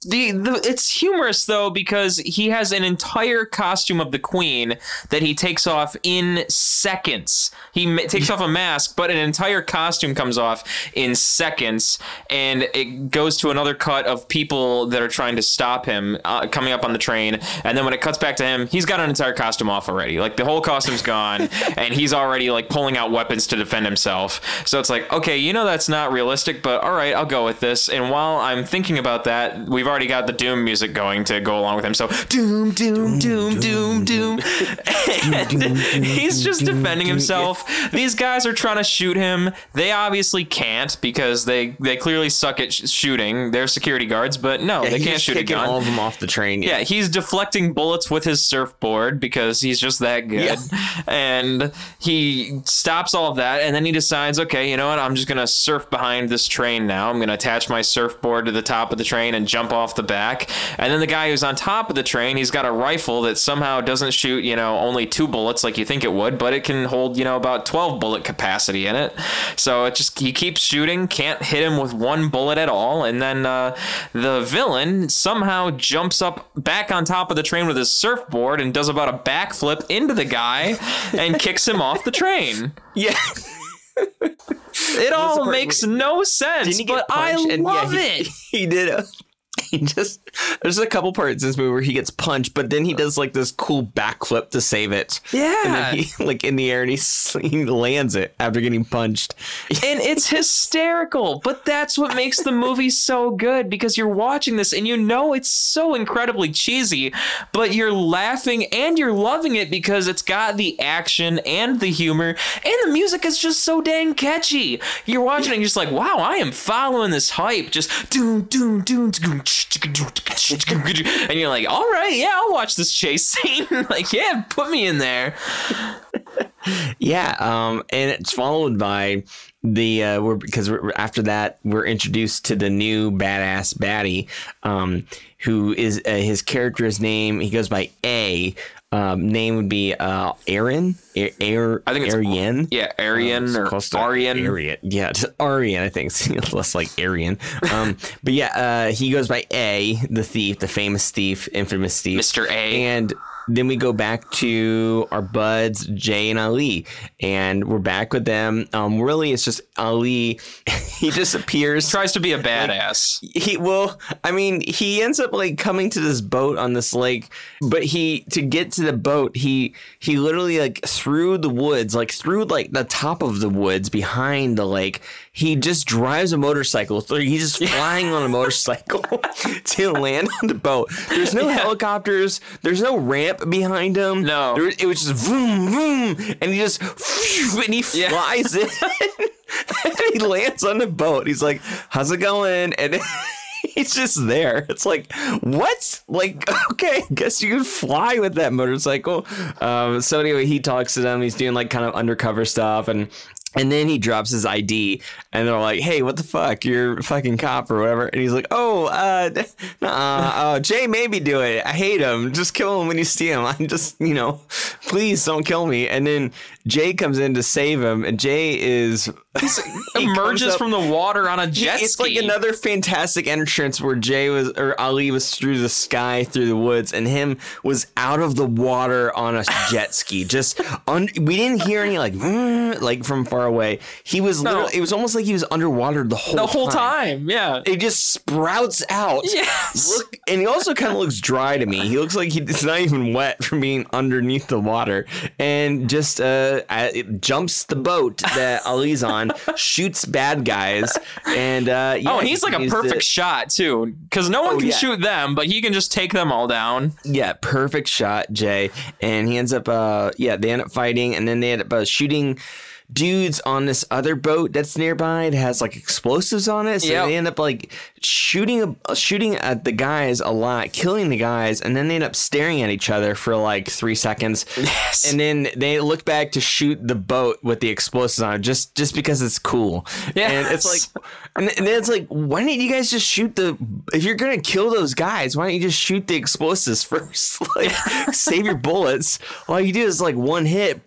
It's humorous though because he has an entire costume of the Queen that he takes off in seconds. He takes off a mask, but an entire costume comes off in seconds, and it goes to another cut of people that are trying to stop him coming up on the train. And then when it cuts back to him, he's got an entire costume off already. Like the whole costume's gone, and he's already like pulling out weapons to defend himself. So it's like, okay, you know that's not realistic, but all right, I'll go with this. And while I'm thinking about that, we've already got the Doom music going to go along with him. So Doom, Doom, Doom, Doom, Doom. And he's just defending himself. These guys are trying to shoot him. They obviously can't because they clearly suck at shooting. They're security guards, but no, they can't shoot a gun. All of them off the train. Yeah, he's deflecting bullets with his surfboard because he's just that good. Yeah. And he stops all of that, and then he decides, okay, you know what? I'm just gonna surf behind this train now. I'm gonna attach my surfboard to the top of the train and jump off the back. And then the guy who's on top of the train, he's got a rifle that somehow doesn't shoot, you know, only 2 bullets like you think it would, but it can hold, you know, about 12 bullet capacity in it. So it just, he keeps shooting, can't hit him with 1 bullet at all. And then the villain somehow jumps up back on top of the train with his surfboard and does about a backflip into the guy and kicks him off the train. Yeah. It all makes no sense, but I love it. He did it. He just, there's a couple parts in this movie where he gets punched, but then he does like this cool backflip to save it. Yeah. And then he like in the air and he lands it after getting punched. And it's hysterical, but that's what makes the movie so good, because you're watching this and you know it's so incredibly cheesy, but you're laughing and you're loving it because it's got the action and the humor, and the music is just so dang catchy. You're watching it and you're just like, wow, I am following this hype. Just doom, doom, doom, doom. And you're like, all right, yeah, I'll watch this chase scene. Like, yeah, put me in there. Yeah, and it's followed by the because after that we're introduced to the new badass baddie, who is his character's name. He goes by A. Name would be Aaron. I think it's Arian. Yeah, Arian or Arian. Arian. Yeah, Arian. I think it's less like Arian. But yeah, he goes by A, the thief, the famous thief, infamous thief, Mr. A. And then we go back to our buds, Jay and Ali, and we're back with them. Really, it's just Ali. He just appears. He tries to be a badass. Like, he ends up like coming to this boat on this lake, but to get to the boat, he literally like through the woods, like through like the top of the woods behind the lake. He just drives a motorcycle. He's just flying on a motorcycle to land on the boat. There's no helicopters. There's no ramp behind him. No. It was just vroom, vroom. And he just, and he flies in. And he lands on the boat. He's like, how's it going? And then he's just there. It's like, what? Like, okay, I guess you can fly with that motorcycle. So anyway, he talks to them. He's doing like kind of undercover stuff. And then he drops his ID, and they're like, hey, what the fuck? You're a fucking cop or whatever. And he's like, oh, Jay made me do it. I hate him. Just kill him when you see him. I'm just, you know, please don't kill me. And then Jay comes in to save him, and Jay is... emerges from the water on a jet ski. It's like another fantastic entrance where Ali was through the sky, through the woods, and him was out of the water on a jet ski. Just we didn't hear any like from far away. He was literally, it was almost like he was underwater the whole time. Yeah, it just sprouts out. Yes, and he also kind of looks dry to me. He looks like he's not even wet from being underneath the water, and just it jumps the boat that Ali's on. Shoots bad guys, and yeah, he's like a perfect shot too, because no one can shoot them, but he can just take them all down. Yeah, perfect shot, Jay. And he ends up they end up fighting, and then they end up shooting dudes on this other boat that's nearby that has like explosives on it, so they end up like shooting at the guys a lot, killing the guys, and then they end up staring at each other for like 3 seconds. Yes. And then they look back to shoot the boat with the explosives on it just because it's cool. Yeah. And it's like, and then it's like, why didn't you guys just shoot if you're gonna kill those guys, why don't you just shoot the explosives first? Like, save your bullets. All you do is like one hit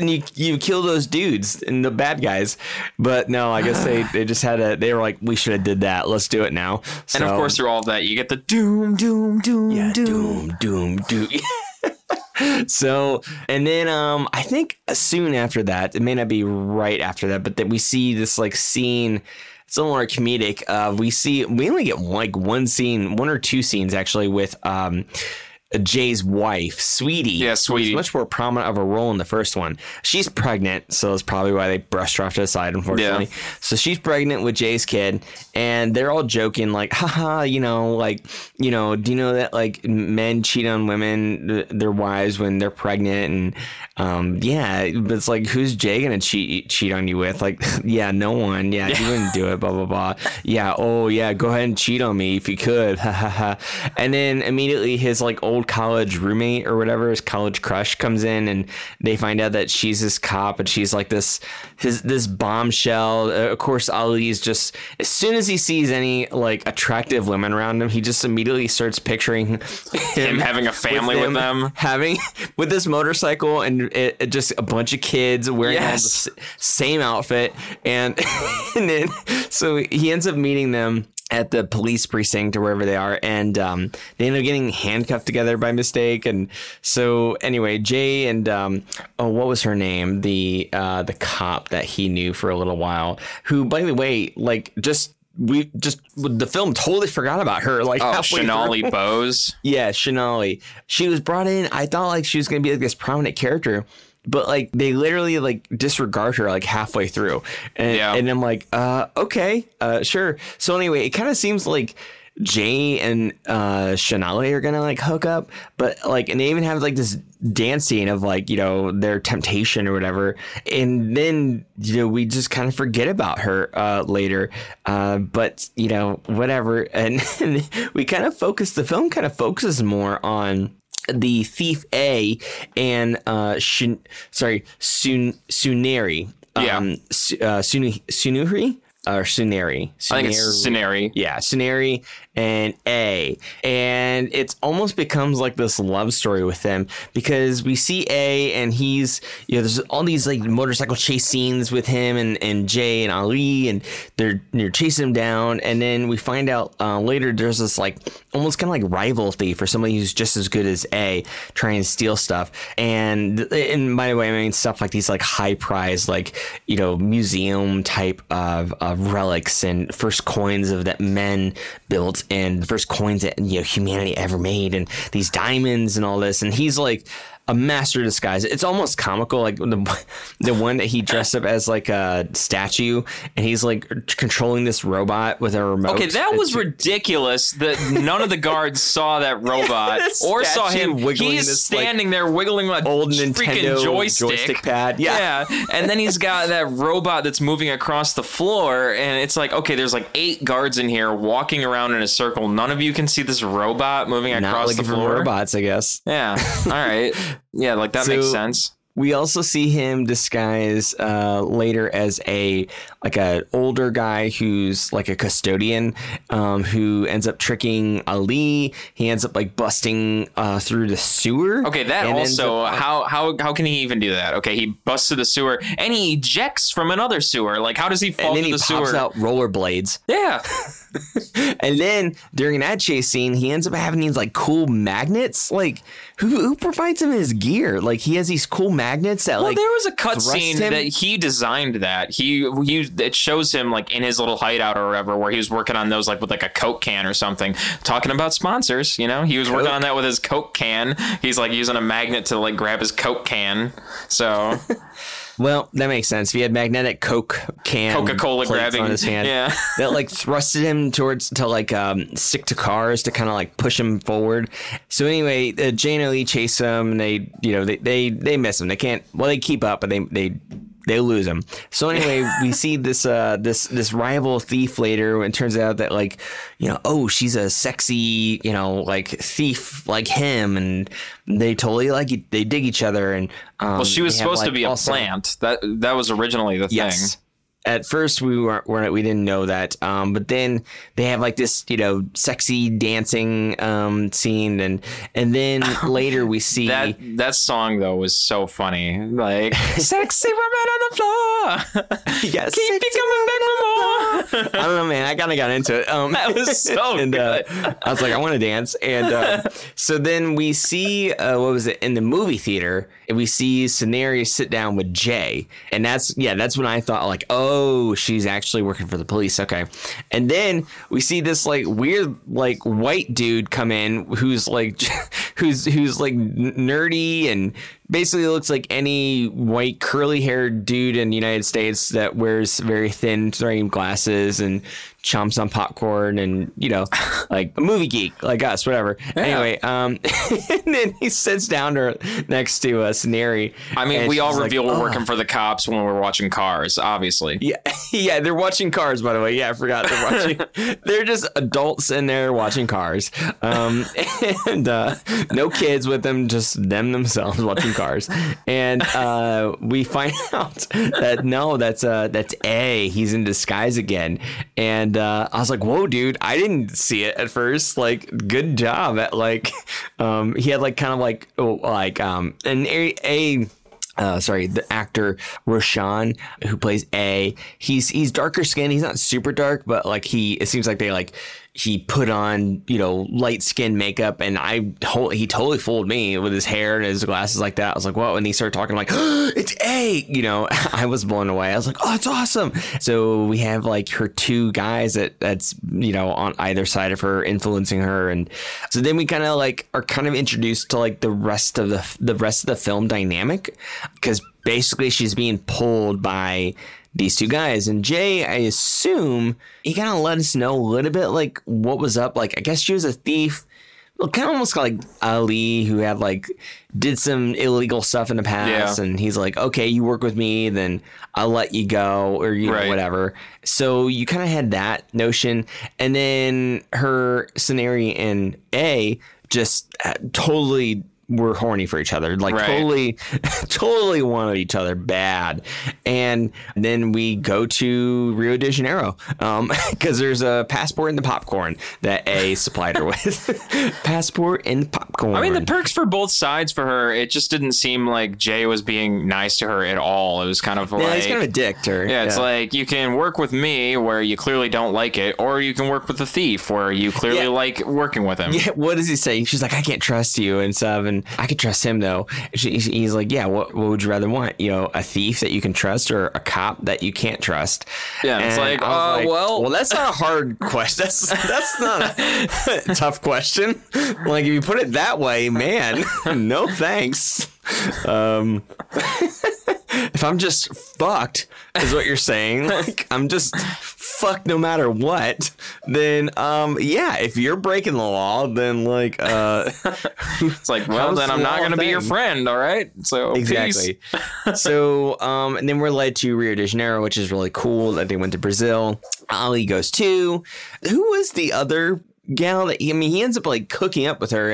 and you kill those dudes and the bad guys. But no, I guess they just had a, they were like, we should have did that, let's do it now. So, and of course through all of that you get the doom, doom, doom, doom, doom, doom. So, and then I think soon after that, it may not be right after that, but that we see this like scene. It's a little more comedic. We only get like one scene, 1 or 2 scenes actually, with Jay's wife, Sweetie. Yeah, Sweetie. She's much more prominent of a role in the first one. She's pregnant, so that's probably why they brushed her off to the side, unfortunately. Yeah. So she's pregnant with Jay's kid, and they're all joking, like, haha, you know, do you know that, like, men cheat on women, their wives, when they're pregnant? And, yeah, but it's like, who's Jay going to cheat on you with? Like, yeah, no one. Yeah, you wouldn't do it, blah, blah, blah. Yeah, oh, yeah, go ahead and cheat on me if you could. Ha, ha, ha. And then immediately his, like, old college roommate or whatever, his college crush, comes in, and they find out that she's this cop, and she's like this bombshell. Of course, Ali's just, as soon as he sees any like attractive women around him, he just immediately starts picturing him having a family with them, having with this motorcycle and just a bunch of kids wearing the same outfit. And and then so he ends up meeting them at the police precinct or wherever they are, and they end up getting handcuffed together by mistake. And so anyway, Jay and oh, what was her name, the cop that he knew for a little while, who, by the way, like, just the film totally forgot about her, like, oh, Shanali Bose. Yeah, Shanali. She was brought in, I thought like she was gonna be like this prominent character, but like they literally like disregard her like halfway through. And, and I'm like, okay, sure. So anyway, it kind of seems like Jay and Shanali are gonna like hook up, but like, and they even have like this dance scene of like, you know, their temptation or whatever, and then, you know, we just kind of forget about her later, but you know, whatever. And we kind of focus, the film kind of focuses more on the thief A and Suneri. Suneri or Suneri. I think it's Suneri. Yeah, Suneri and A. And it almost becomes like this love story with them, because we see A, and he's, you know, there's all these like motorcycle chase scenes with him and Jay and Ali, and they're chasing him down. And then we find out later there's this like almost kind of like rival thief or somebody who's just as good as A trying to steal stuff. And by the way, I mean stuff like these like high prize, like, you know, museum type of relics and first coins of that men built, and the first coins that, you know, humanity ever made, and these diamonds and all this. And he's like a master disguise. It's almost comical, like the one that he dressed up as like a statue, and he's like controlling this robot with a remote. Okay, that was ridiculous that none of the guards saw that robot or saw him. He's this, standing like, there wiggling like old Nintendo joystick pad. Yeah. Yeah, and then he's got that robot that's moving across the floor, and it's like, okay, there's like 8 guards in here walking around in a circle. None of you can see this robot moving across the floor. For robots, I guess. Yeah. All right. Yeah, like that makes sense. We also see him disguise later as an older guy who's like a custodian, who ends up tricking Ali. He ends up like busting through the sewer. Okay, that also how can he even do that? Okay, he busts through the sewer and he ejects from another sewer. Like, how does he fall through the sewer? And then he pops out rollerblades. Yeah. And then during that chase scene, he ends up having these like cool magnets. Like, who provides him his gear? Like, he has these cool magnets that, well, like, there was a cutscene that he designed that he it shows him like in his little hideout or whatever, where he was working on those like with like a Coke can or something. Talking about sponsors, you know, he was working on that with his Coke can. He's like using a magnet to like grab his Coke can. So. Well, that makes sense. If he had magnetic Coke can, Coca-Cola grabbing on his hand, yeah, that like thrusted him towards to like stick to cars to kind of like push him forward. So anyway, Jay and Ali chase him, and they, you know, they miss him. They can't. Well, they keep up, but they lose him. So anyway, we see this this rival thief later, and it turns out that, like, you know, oh, she's a sexy, you know, like thief like him, and they totally like they dig each other. And well, she was supposed to be a plant. That was originally the thing. At first, we didn't know that, but then they have like this, you know, sexy dancing scene, and then later we see that song though was so funny, like sexy woman on the floor, yes, keep you coming back for more. I don't know, man. I kind of got into it. That was so and, good. I was like, I want to dance. And so then we see, what was it, in the movie theater, and we see Suneri sit down with Jay. And that's, yeah, that's when I thought, like, oh, she's actually working for the police. Okay. And then we see this, like, weird, like, white dude come in who's, like, who's like, nerdy and basically looks like any white curly-haired dude in the United States that wears very thin frame glasses and chomps on popcorn and, you know, like a movie geek like us, whatever. Yeah. Anyway, and then he sits down next to Suneri. I mean, we all reveal we're working for the cops when we're watching Cars, obviously. Yeah, yeah, they're watching Cars, by the way. Yeah, I forgot they're watching. They're just adults in there watching Cars. And no kids with them, just them themselves watching Cars. And we find out that, no, that's A. He's in disguise again. And I was like, whoa, dude, I didn't see it at first. Like, good job at like he had like kind of like an the actor Roshan, who plays A. He's darker skinned. He's not super dark, but like it seems like they like he put on, you know, light skin makeup, and he totally fooled me with his hair and his glasses like that. I was like, whoa. And he started talking, I'm like, oh, it's A, you know, I was blown away. I was like, oh, it's awesome. So we have like her two guys that's, you know, on either side of her influencing her. And so then we kind of like are kind of introduced to like the rest of the film dynamic, because basically she's being pulled by these two guys. And Jay, I assume, he kind of let us know a little bit like what was up. Like, I guess she was a thief. Well, kind of almost like Ali, who had like did some illegal stuff in the past. Yeah. And he's like, okay, you work with me, then I'll let you go, or you know, whatever. So you kind of had that notion. And then her Suneri and A just totally were horny for each other, like totally wanted each other bad. And then we go to Rio de Janeiro because there's a passport in the popcorn that A supplied her with. Passport and popcorn. I mean, the perks for both sides for her. It just didn't seem like Jay was being nice to her at all. It was kind of like, he's kind of a dick to her. Yeah, it's like, you can work with me where you clearly don't like it, or you can work with the thief where you clearly like working with him. Yeah, what does he say? She's like, I can't trust you and stuff. And I could trust him, though. He's like, yeah, what would you rather want? You know, a thief that you can trust or a cop that you can't trust? Yeah, and it's like, well, that's not a hard question. That's not a tough question. Like, if you put it that way, man, no thanks. If I'm just fucked is what you're saying, like I'm just fucked no matter what, then yeah, if you're breaking the law, then like it's like, well, then I'm not gonna be your friend. All right, so exactly. So and then we're led to Rio de Janeiro, which is really cool that they went to Brazil. Ali goes too. Who was the other gal that he ends up like hooking up with her?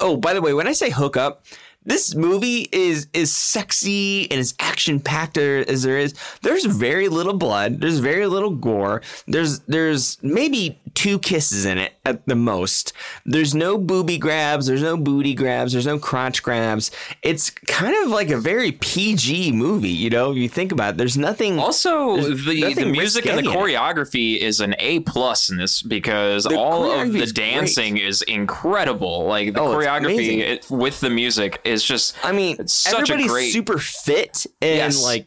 Oh, by the way, when I say hook up, this movie is sexy and as action packed as there is. There's very little blood. There's very little gore. There's maybe 2 kisses in it at the most. There's no boobie grabs. There's no booty grabs. There's no crotch grabs. It's kind of like a very PG movie, you know. If you think about it, there's nothing. Also, the music and the choreography is an A+ in this, because all of the dancing is incredible. Like the choreography with the music. It's just, I mean, it's such everybody's a great... super fit and like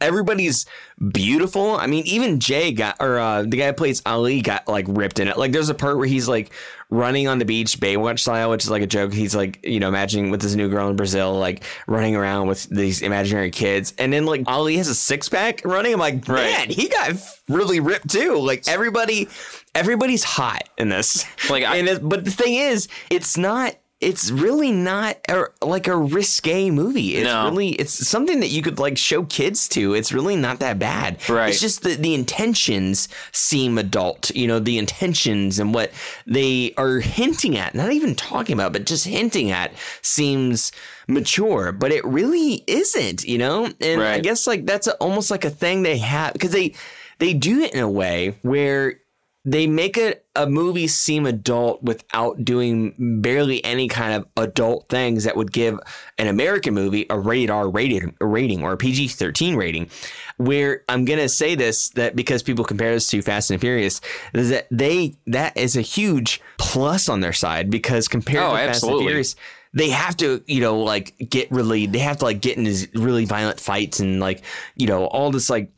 everybody's beautiful. I mean, even Jay got, or the guy who plays Ali got like ripped in it. Like there's a part where he's like running on the beach Baywatch style, which is like a joke. He's like, you know, imagining with this new girl in Brazil, like running around with these imaginary kids. And then like Ali has a 6-pack running. I'm like, man, he got really ripped too. Like everybody's hot in this. Like, but the thing is, it's really not like a risque movie. It's really, it's something that you could like show kids to. It's really not that bad. Right. It's just that the intentions seem adult, you know, the intentions and what they are hinting at, not even talking about, but just hinting at seems mature, but it really isn't, you know? And I guess like that's almost like a thing they have, because they do it in a way where they make a movie seem adult without doing barely any kind of adult things that would give an American movie a rated R rating or a PG-13 rating. Where I'm going to say this, that because people compare this to Fast and Furious, is that that is a huge plus on their side, because compared to Fast and Furious, they have to, you know, like they have to like get in these really violent fights and like, you know, all this like,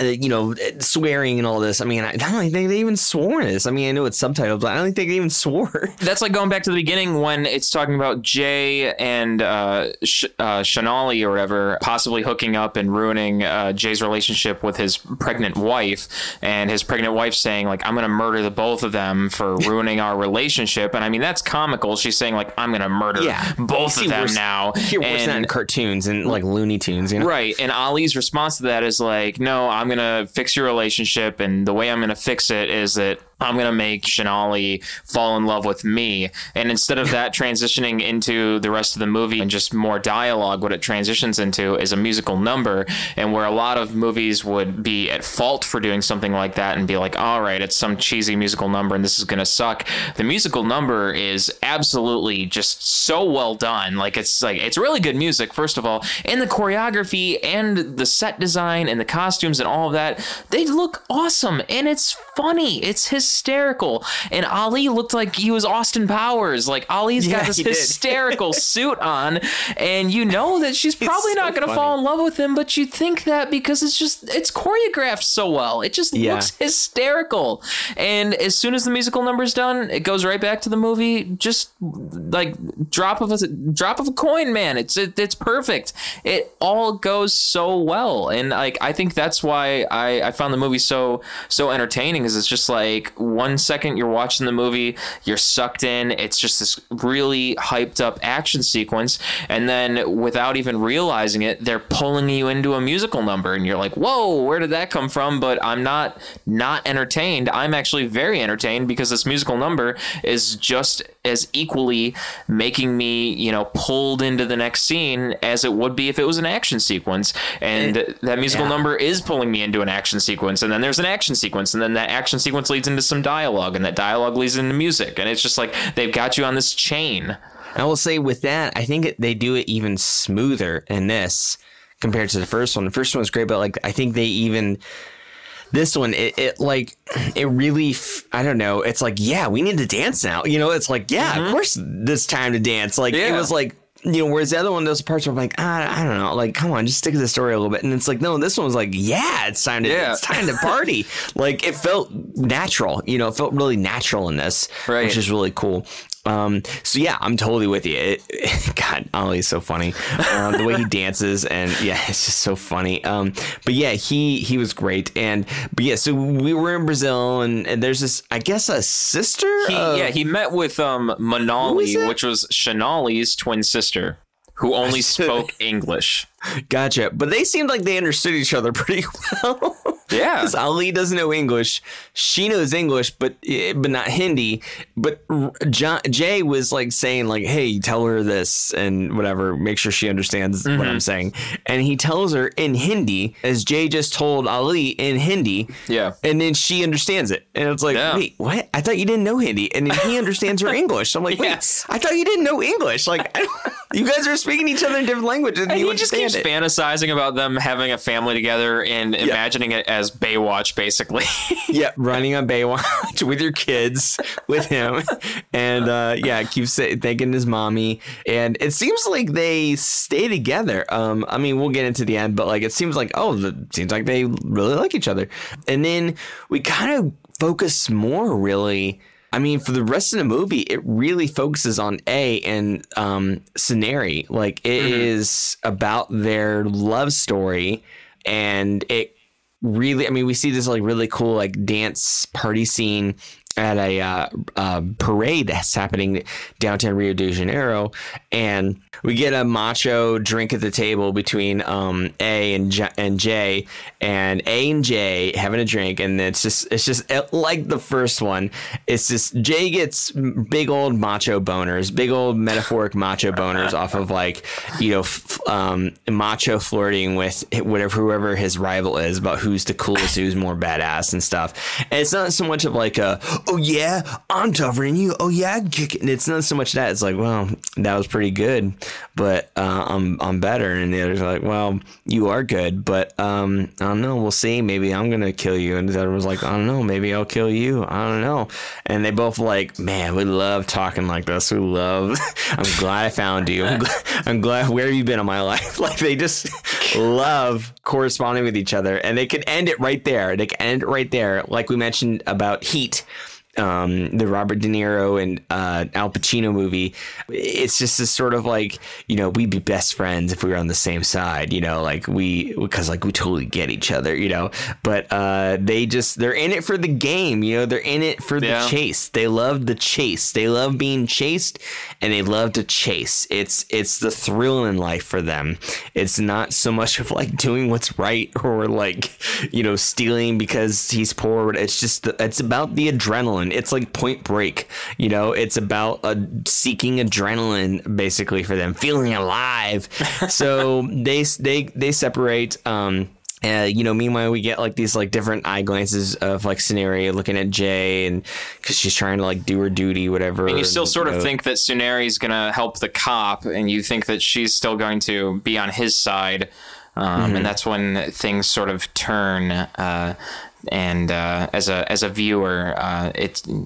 you know, swearing and all this. I mean, I don't think they even swore in this. I mean, I know it's subtitled, but I don't think they even swore. That's like going back to the beginning when it's talking about Jay and Shanali or whatever possibly hooking up and ruining Jay's relationship with his pregnant wife, and his pregnant wife saying like, I'm going to murder the both of them for ruining our relationship. And I mean, that's comical. She's saying like, I'm going to murder both of them now. You're worse than in cartoons and like Looney Tunes, you know? Right. And Ali's response to that is like, no, I'm going to fix your relationship, and the way I'm going to fix it is that I'm going to make Shanali fall in love with me. And instead of that transitioning into the rest of the movie and just more dialogue, what it transitions into is a musical number. And where a lot of movies would be at fault for doing something like that and be like, all right, it's some cheesy musical number and this is going to suck. The musical number is absolutely just so well done. Like, it's really good music, first of all, and the choreography and the set design and the costumes and all of that, they look awesome. And it's funny. It's hysterical. And Ali looked like he was Austin Powers. Like, Ali's got this hysterical suit on, and you know that she's probably not going to fall in love with him, but you think that because it's just, it's choreographed so well. It just looks hysterical. And as soon as the musical number's done, it goes right back to the movie. Just like drop of a coin, man. It's perfect. It all goes so well. And like, I think that's why I found the movie so entertaining, is it's just like, 1 second you're watching the movie, you're sucked in, it's just this really hyped up action sequence, and then without even realizing it, they're pulling you into a musical number, and you're like, whoa, where did that come from? But I'm not entertained. I'm actually very entertained, because this musical number is just as equally making me, you know, pulled into the next scene as it would be if it was an action sequence. And that musical number is pulling me into an action sequence, and then there's an action sequence, and then that action sequence leads into some dialogue, and that dialogue leads into music, and it's just like they've got you on this chain. I will say with that, I think they do it even smoother in this compared to the first one. The first one was great, but like, I think they even this one, it really, I don't know. It's like, yeah, we need to dance now. You know, it's like, yeah, of course, this time to dance. Like it was like, you know, whereas the other one, those parts were like, I don't know, like, come on, just stick to the story a little bit. And it's like, no, this one was like, yeah, it's time to party. Like, it felt natural, you know, it felt really natural in this, which is really cool. So yeah, I'm totally with you. God, Ali's so funny. The way he dances, and yeah, it's just so funny. But yeah, he was great. And but yeah, so we were in Brazil, and there's this, I guess, a sister. He met with Manali, which was Shanali's twin sister, who only spoke English. Gotcha. But they seemed like they understood each other pretty well. Yeah. Because Ali doesn't know English. She knows English, but not Hindi. But Jay was like saying like, hey, tell her this and whatever. Make sure she understands what I'm saying. And he tells her in Hindi, as Jay just told Ali in Hindi. Yeah. And then she understands it. And it's like, wait, what? I thought you didn't know Hindi. And then he understands her English. So I'm like, wait, I thought you didn't know English. Like, you guys are speaking each other in different languages. And he just keeps fantasizing about them having a family together and imagining it as Baywatch, basically. Running on Baywatch with your kids, with him. And yeah, keeps thinking his mommy. And it seems like they stay together. I mean, we'll get into the end, but like, it seems like, it seems like they really like each other. And then we kind of focus more, really. I mean, for the rest of the movie, it really focuses on A and Suneri. Like, it is about their love story, and it really, I mean, we see this like really cool like dance party scene at a parade that's happening downtown Rio de Janeiro, and we get a macho drink at the table between A and J, and A and J having a drink, and it's just like the first one. It's just J gets big old macho boners, big old metaphoric macho boners off of macho flirting with whoever his rival is about who's the coolest, who's more badass and stuff. And it's not so much of like a, oh yeah, I'm tougher than you. Oh yeah, I can kick it. And it's not so much that. It's like, well, that was pretty good, but I'm better. And the others are like, well, you are good, but I don't know. We'll see. Maybe I'm gonna kill you. And the other was like, I don't know. Maybe I'll kill you. I don't know. And they both like, man, we love talking like this. We love. I'm glad I found you. I'm glad. Where have you been all my life? Like they just love corresponding with each other, and they can end it right there. They can end it right there, like we mentioned about Heat. The Robert De Niro and Al Pacino movie. It's just this sort of like, you know, we'd be best friends if we were on the same side, you know, like because we totally get each other, you know, but they're in it for the game, you know, they're in it for the chase. They love the chase. They love being chased and they love to chase. It's the thrill in life for them. It's not so much of like doing what's right or like, you know, stealing because he's poor. It's just, it's about the adrenaline. It's like Point Break, you know, it's about seeking adrenaline basically for them, feeling alive. So they separate. You know, meanwhile, we get like these like different eye glances of like Suneri looking at Jay, and because she's trying to like do her duty, whatever. And you still sort of think that Suneri's going to help the cop, and you think that she's still going to be on his side. And that's when things sort of turn, and as a viewer,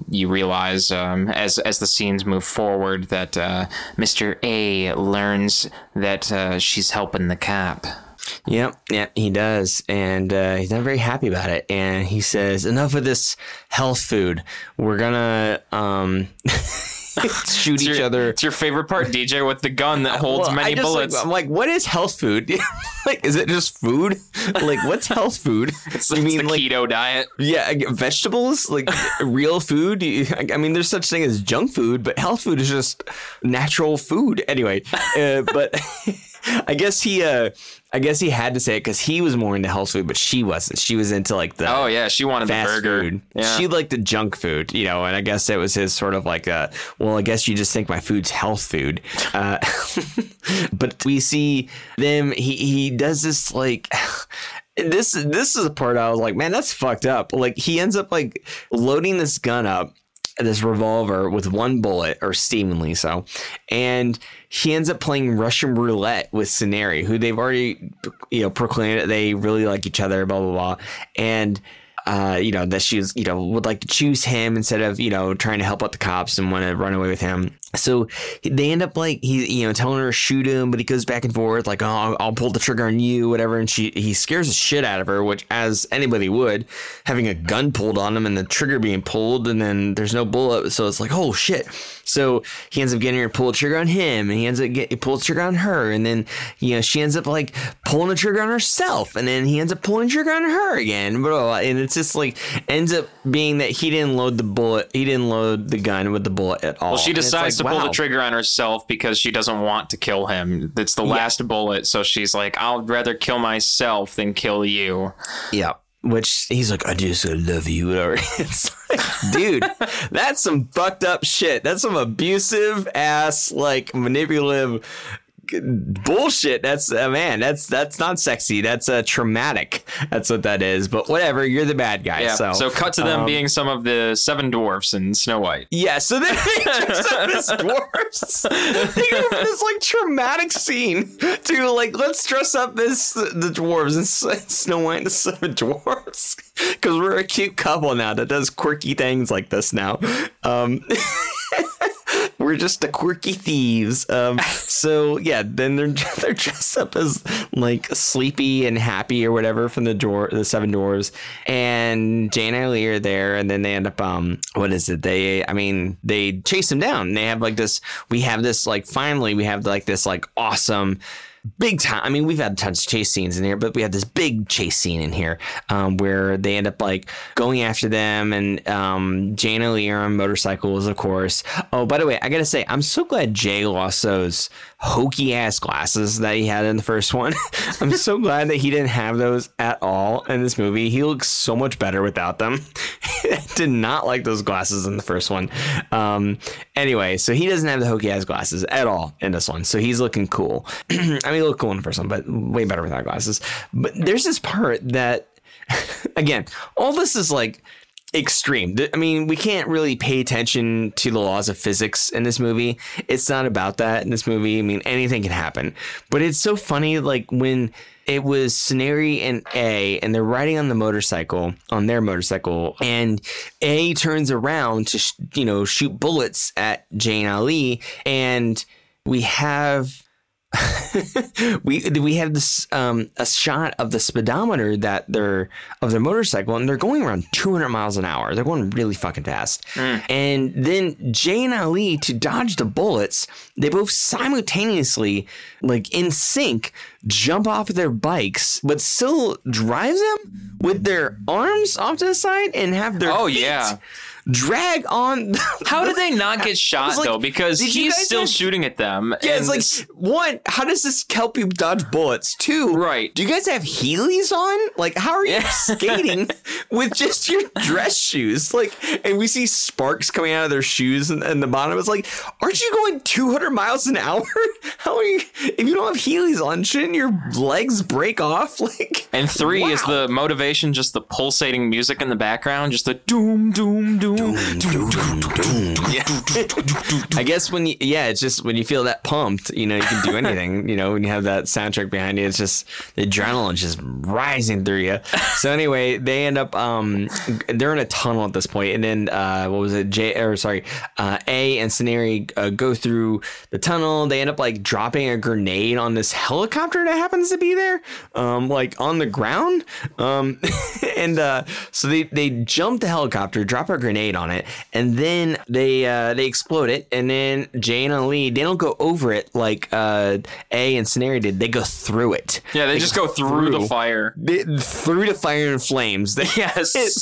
you realize as the scenes move forward that Mr. A learns that she's helping the cop. Yep, he does, and he's not very happy about it. And he says, "Enough of this health food. We're gonna." Shoot each other. It's your favorite part, DJ, with the gun that holds many bullets. Like, I'm like, what is health food? Like, is it just food? Like, what's health food? You mean the keto diet? Yeah, vegetables, like real food. I mean, there's such thing as junk food, but health food is just natural food. Anyway, but I guess he had to say it because he was more into health food, but she wasn't. She was into like the she wanted the burger. Yeah. She liked the junk food, you know. And I guess it was his sort of like well, I guess you just think my food's health food. But we see them. He does this like. This is the part I was like, man, that's fucked up. Like he ends up like loading this gun up, this revolver with one bullet, or seemingly so, and he ends up playing Russian roulette with Suneri, who they've already, you know, proclaimed that they really like each other, blah, blah, blah. And, you know, that she's, you know, would like to choose him instead of, you know, trying to help out the cops and want to run away with him. So they end up like, you know, telling her to shoot him, but he goes back and forth like, oh, I'll pull the trigger on you, whatever. And he scares the shit out of her, which as anybody would, having a gun pulled on him and the trigger being pulled and then there's no bullet. So it's like, oh, shit. So he ends up getting her to pull the trigger on him, and he ends up pulls the trigger on her. And then, you know, she ends up like pulling the trigger on herself, and then he ends up pulling the trigger on her again. And it's just like ends up being that he didn't load the bullet. He didn't load the gun with the bullet at all. Well, she decides to pull the trigger on herself because she doesn't want to kill him. It's the last bullet. So she's like, I'll rather kill myself than kill you. Yeah. Which he's like, I just love you. It's like, dude, that's some fucked up shit. That's some abusive ass, like manipulative bullshit. That's man, that's not sexy. That's traumatic. That's what that is. But whatever, you're the bad guy. Yeah. So cut to them being some of the seven dwarfs in Snow White. Yeah. So they dress up as dwarfs. They go from this like traumatic scene to like, let's dress up as the dwarves in Snow White and the seven dwarfs, because we're a cute couple now that does quirky things like this now. We're just the quirky thieves. So yeah, then they're dressed up as like sleepy and happy or whatever from the seven dwarves, and Jay and Ellie are there, and then they end up they chase them down. And they have like this finally we have like this like awesome big time. I mean, we've had tons of chase scenes in here, but we had this big chase scene in here where they end up like going after them, and Jane O'Leary on motorcycles, of course. Oh, by the way, I gotta say, I'm so glad Jay lost those hokey ass glasses that he had in the first one. I'm so glad that he didn't have those at all in this movie. He looks so much better without them. I did not like those glasses in the first one. Anyway, so he doesn't have the hokey ass glasses at all in this one, so he's looking cool. I mean, he looked cool in the first one, but way better without glasses. But there's this part that, again, all this is like extreme. I mean, we can't really pay attention to the laws of physics in this movie. It's not about that in this movie. I mean, anything can happen. But it's so funny, like when it was Suneri and A, and they're riding on the motorcycle, on their motorcycle, and A turns around to, shoot bullets at Jane Ali, and we have we have this a shot of the speedometer that they're of their motorcycle, and they're going around 200 miles an hour. They're going really fucking fast. And then Jay and Ali, to dodge the bullets, they both simultaneously, like in sync, jump off their bikes, but still drive them with their arms off to the side and have their feet drag on. How did they not get shot, like, though? Because he's still shooting at them. Yeah, it's like, one, how does this help you dodge bullets? Two, right, do you guys have Heelys on? Like, how are you skating with just your dress shoes? Like, and we see sparks coming out of their shoes and the bottom. It's like, aren't you going 200 miles an hour? How are you, if you don't have Heelys on, shouldn't your legs break off? Like, and three is the motivation, just the pulsating music in the background, just the doom, doom, doom. I guess when you, it's just when you feel that pumped, you can do anything. When you have that soundtrack behind you, it's just the adrenaline's just rising through you. So anyway, they end up they're in a tunnel at this point, and then what was it? A and Suneri go through the tunnel. They end up like dropping a grenade on this helicopter that happens to be there, like on the ground. And so they jump the helicopter, drop a grenade on it, and then they explode it, and then Jane and Lee, they don't go over it like A and Suneri did. They go through it. Yeah, they just go through the fire. Through the fire and flames. They hit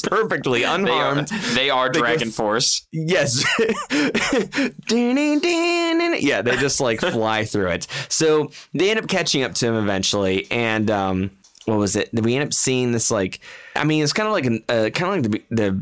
perfectly unharmed. They are Dragon Force. Yes. Yeah, they just like fly through it. So they end up catching up to him eventually, and what was it? We end up seeing this, like, I mean, it's kind of like the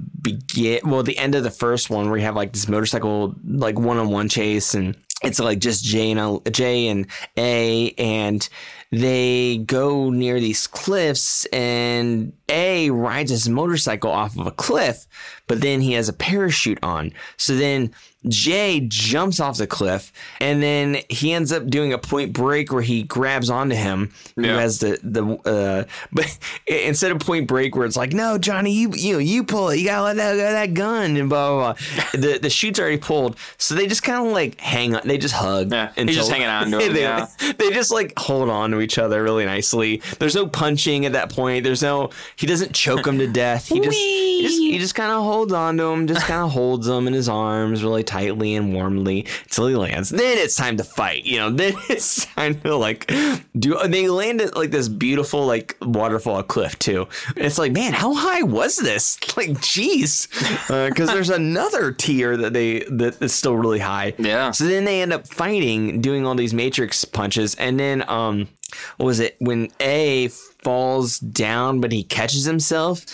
end of the first one, where you have like this motorcycle like one-on-one chase, and it's like just Jay and A, and they go near these cliffs, and A rides his motorcycle off of a cliff, but then he has a parachute on. So then Jay jumps off the cliff, and then he ends up doing a Point Break where he grabs onto him. Who has but instead of Point Break where it's like, no, Johnny, you pull it, you gotta let that gun, and blah blah blah. The chute's already pulled, so they just kind of like hang on. They just hug. Yeah, he's just hanging on to it. They just like hold on to each other really nicely. There's no punching at that point. There's no, he doesn't choke him to death. He just kind of holds on to him, just kind of holds him in his arms really tightly and warmly until he lands. Then it's time to fight. Then it's time to like do. They land at like this beautiful like waterfall cliff too. It's like, man, how high was this? Like, geez, because there's another tier that is still really high. Yeah. So then they end up fighting, doing all these matrix punches, and then what was it? When A falls down, but he catches himself,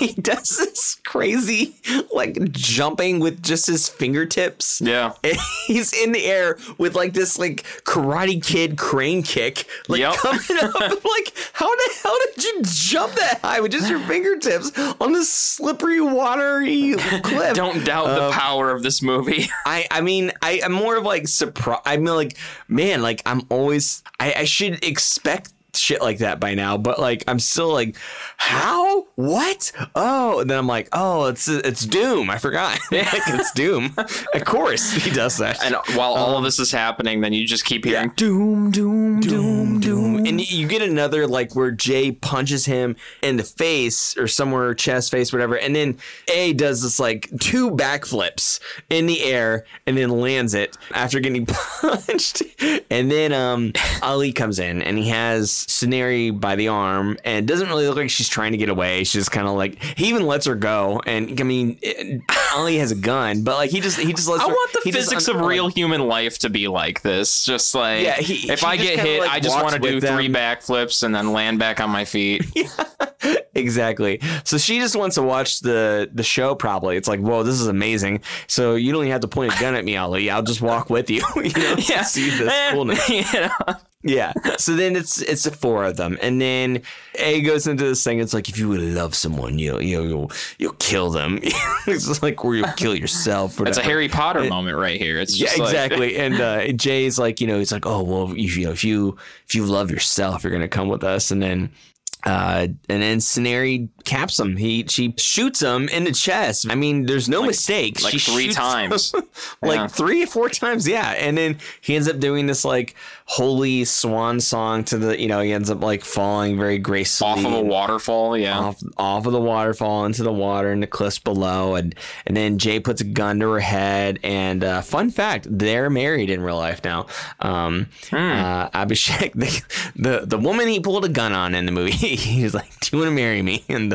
he does this crazy like jumping with just his fingertips. Yeah. And he's in the air with like this like Karate Kid crane kick, like coming up. I'm like, how the hell did you jump that high with just your fingertips on this slippery, watery cliff? Don't doubt the power of this movie. I mean, I'm more of like surprised. I mean, like, man, like I'm always, I should expect shit like that by now, but like I'm still like, how, what? Oh, and then I'm like, oh, it's Doom. I forgot. It's Doom. Of course he does that. And while all of this is happening, then you just keep hearing doom, doom, doom, doom, and you get another like where Jay punches him in the face or somewhere, chest, face, whatever, and then A does this like 2 backflips in the air and then lands it after getting punched. And then Ali comes in and he has Suneri by the arm, and it doesn't really look like she's trying to get away. She's kind of like, he even lets her go, and I mean Ali has a gun, but like he just lets her. I want the physics of real human life to be like this. Just like, yeah, if I get hit, like, I just want to do 3 backflips and then land back on my feet. Yeah, exactly. So she just wants to watch the show, probably. It's like, whoa, this is amazing. So you don't even have to point a gun at me, Ali. I'll just walk with you. You know, yeah. See this coolness. You know? Yeah. So then it's the 4 of them, and then A goes into this thing. It's like, if you would love someone, you'll kill them. It's like where you'll kill yourself. It's a Harry Potter moment right here. It's just, yeah, exactly. Like... And Jay's like, it's like, oh well, if you love yourself, you're gonna come with us. And then. And then Suneri caps him. She shoots him in the chest. I mean, there's no mistake. Like she 3 times. Like, yeah. 3 or 4 times, yeah. And then he ends up doing this like holy swan song to the, he ends up like falling very gracefully. Off of a waterfall, yeah. Off of the waterfall into the water and the cliffs below. And then Jay puts a gun to her head. And fun fact, they're married in real life now. Abhishek, the woman he pulled a gun on in the movie, he's like, do you want to marry me? And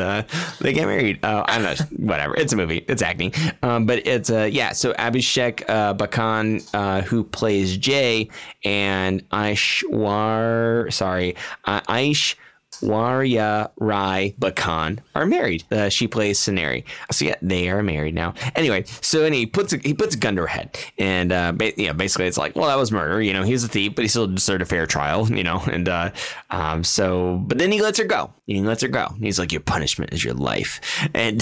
they get married. I'm not, whatever. It's a movie. It's acting. But it's, yeah. So Abhishek Bachchan, who plays Jay, and Aishwarya Rai Bachchan are married. She plays Suneri. So yeah, they are married now. Anyway, so and he puts a gun to her head, and basically it's like, well, that was murder. He's a thief, but he still deserved a fair trial. And so, but then he lets her go. He lets her go. He's like, your punishment is your life, and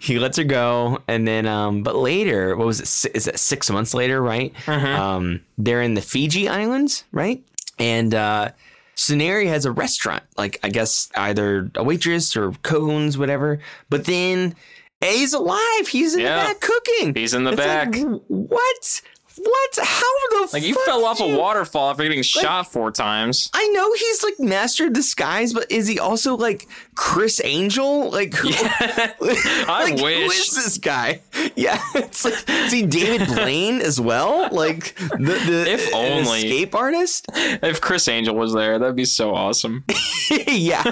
he lets her go. And then, but later, what was it? Is that 6 months later? Right? Uh-huh. They're in the Fiji Islands, right? And Suneri has a restaurant, like, I guess either a waitress or cones, whatever. But then A's alive. He's in the back cooking. He's in the back. Like, what? What? How the fuck? Like, you fell off a waterfall after getting shot 4 times. I know he's like master of disguise, but is he also like Chris Angel? Like, who, I like, wish. Who is this guy? Yeah, it's like, is he David Blaine as well? Like the if only escape artist. If Chris Angel was there, that'd be so awesome. Yeah,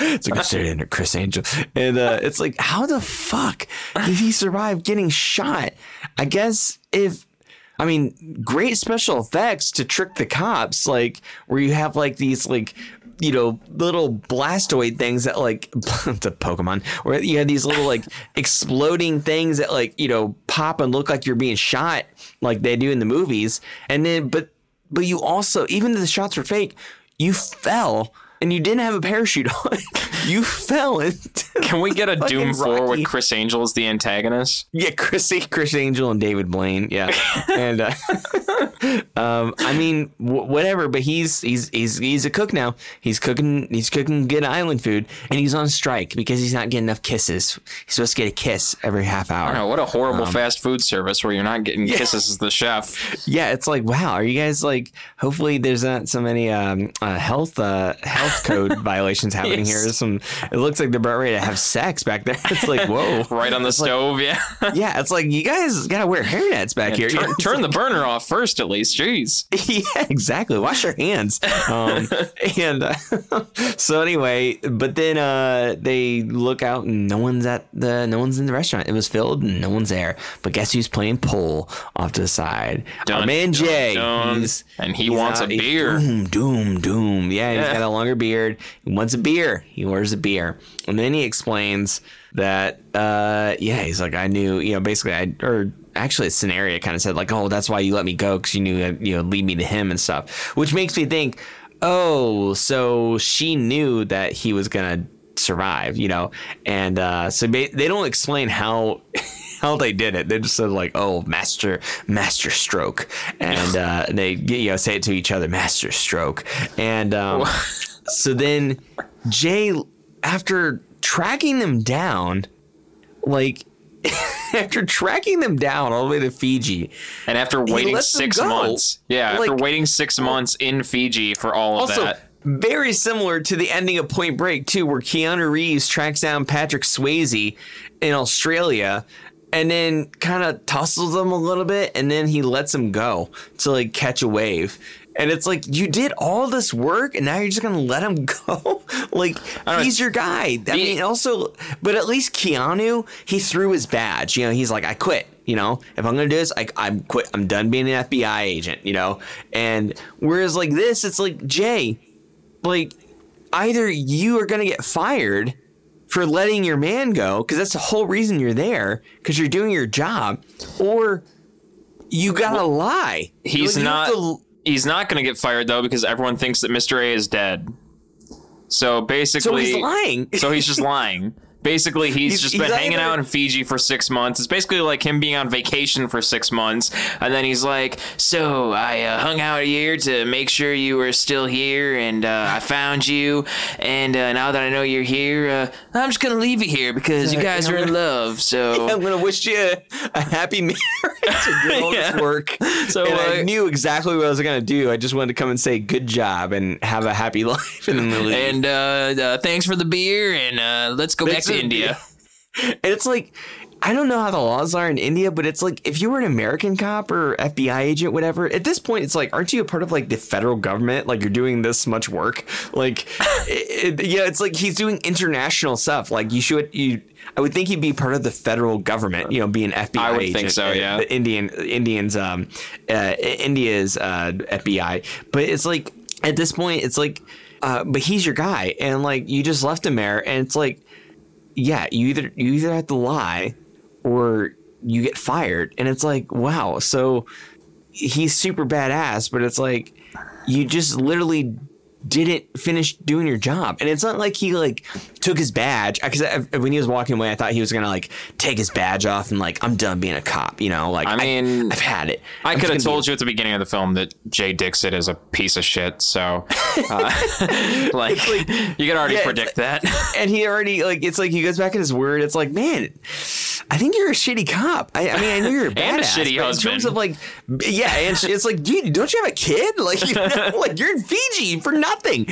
it's like, I'm straight into Chris Angel, and it's like, how the fuck did he survive getting shot? I guess great special effects to trick the cops, like where you have like these like, little blastoid things that like the Pokemon, where you have these little like exploding things that like, pop and look like you're being shot like they do in the movies. And then but you also, even though the shots were fake, you fell and you didn't have a parachute on. You fell. Can we get a Doom 4 with Chris Angel as the antagonist? Yeah, Chris Angel and David Blaine. Yeah, and whatever. But he's a cook now. He's cooking good island food, and he's on strike because he's not getting enough kisses. He's supposed to get a kiss every half hour. I know, what a horrible fast food service where you're not getting kisses as the chef. Yeah, it's like, wow. Are you guys like? Hopefully, there's not so many health code violations happening here. There's some. It looks like they're about ready to have sex back there. It's like, whoa. Right on the stove, like, yeah. Yeah, it's like, you guys got to wear hairnets back here. Turn the burner off first, at least. Jeez. Yeah, exactly. Wash your hands. So anyway, but then they look out and no one's in the restaurant. It was filled and no one's there. But guess who's playing pool off to the side? Our man Jay. And he wants a beer. Doom. Yeah, he's got a longer beard. He wants a beer. He orders a beer. And then he explains that, he's like, I knew, basically, actually Suneri kind of said, like, oh, that's why you let me go, because you knew, lead me to him and stuff. Which makes me think, oh, so she knew that he was going to survive, And so they don't explain how... how they did it. They just said like, oh, master stroke, and they say it to each other, master stroke. And so then Jay, after tracking them down, like after tracking them down all the way to Fiji, and after waiting 6 months in Fiji for all of that. very similar to the ending of Point Break, too, where Keanu Reeves tracks down Patrick Swayze in Australia and then kind of tussles him a little bit, and then he lets him go to, like, catch a wave. And it's like, you did all this work and now you're just going to let him go? Like, he's your guy. I mean, also, but at least Keanu, he threw his badge. You know, he's like, I quit. You know, if I'm going to do this, I'm quit. I'm done being an FBI agent, you know? And whereas like this, it's like, Jay, like either you are going to get fired for letting your man go, because that's the whole reason you're there, because you're doing your job, or you got to lie. He's like, not... He's not going to get fired, though, because everyone thinks that Mr. A is dead. So basically, so he's lying. So he's just lying. Basically, he's just been hanging out in Fiji for 6 months. It's basically like him being on vacation for 6 months. And then he's like, so I hung out here to make sure you were still here. And I found you. And now that I know you're here, I'm just going to leave you here because you guys are in love. So yeah, I'm going to wish you a happy marriage and do all this work. So I knew exactly what I was going to do. I just wanted to come and say good job and have a happy life. And then leave. And thanks for the beer. And let's go back to India. And it's like, I don't know how the laws are in India, but it's like, if you were an American cop or FBI agent, whatever, at this point, it's like, aren't you a part of like the federal government? Like, you're doing this much work. Like, it's like he's doing international stuff. Like, I would think he'd be part of the federal government, you know, being an FBI agent. I would think so, yeah. The India's FBI. But it's like, at this point, it's like, but he's your guy. And like, you just left him there. And it's like, yeah, you either have to lie or you get fired. And it's like, wow. So he's super badass, but it's like you just literally didn't finish doing your job. And it's not like he like took his badge, because when he was walking away, I thought he was going to like take his badge off and like, I'm done being a cop. You know, like, I mean, I've had it. I could have told you at the beginning of the film that Jay Dixit is a piece of shit. So like you could already predict that. And he already like, it's like he goes back in his word. It's like, man, I think you're a shitty cop. I mean, I know you're a badass. And a shitty husband. In terms of like, yeah. And it's like, dude, don't you have a kid? Like, you know, like you're in Fiji for nothing,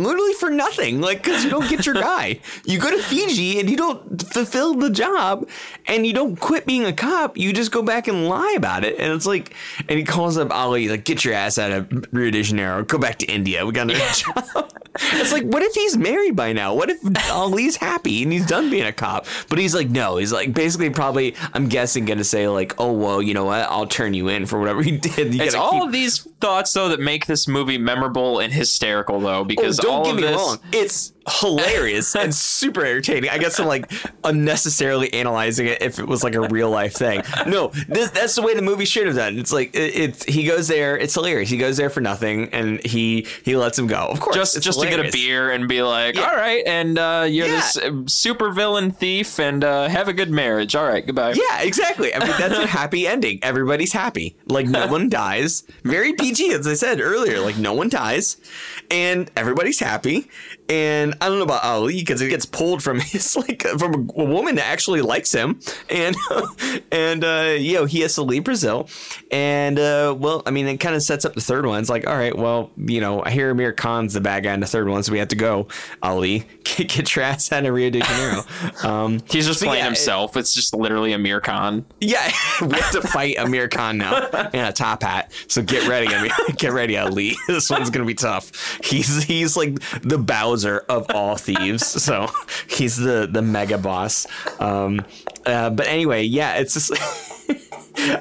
literally for nothing. Like, because you don't get your guy. You go to Fiji and you don't fulfill the job, and you don't quit being a cop. You just go back and lie about it. And it's like, and he calls up Ali, like, get your ass out of Rio de Janeiro. Go back to India. We got another job. It's like, what if he's married by now? What if Ali's happy and he's done being a cop? But he's like, no, he's like basically probably, I'm guessing, going to say like, oh, well, you know what? I'll turn you in for whatever he did. It's all of these thoughts, though, that make this movie memorable and hysterical, though, because don't get me wrong, it's hilarious and super entertaining. I guess I'm like unnecessarily analyzing it if it was like a real life thing. No, that's the way the movie should have done. It's like he goes there. It's hilarious. He goes there for nothing, and he lets him go. Of course, just to get a beer and be like, all right, and you're this super villain thief, and have a good marriage. All right, goodbye. Yeah, exactly. I mean, that's a happy ending. Everybody's happy. Like, no one dies. Very PG, as I said earlier. Like, no one dies, and everybody's happy. And I don't know about Ali, because it gets pulled from his, like, from a woman that actually likes him. And you know, he has to leave Brazil. And, well, I mean, it kind of sets up the third one. It's like, all right, well, you know, I hear Amir Khan's the bad guy in the third one, so we have to go. Ali, get your ass out of Rio de Janeiro. He's just playing himself. It's just literally Amir Khan. Yeah, we have to fight Amir Khan now in a top hat. So get ready, Amir. Get ready, Ali. This one's going to be tough. He's like the Bowser of all thieves. So he's the mega boss. But anyway, yeah, it's just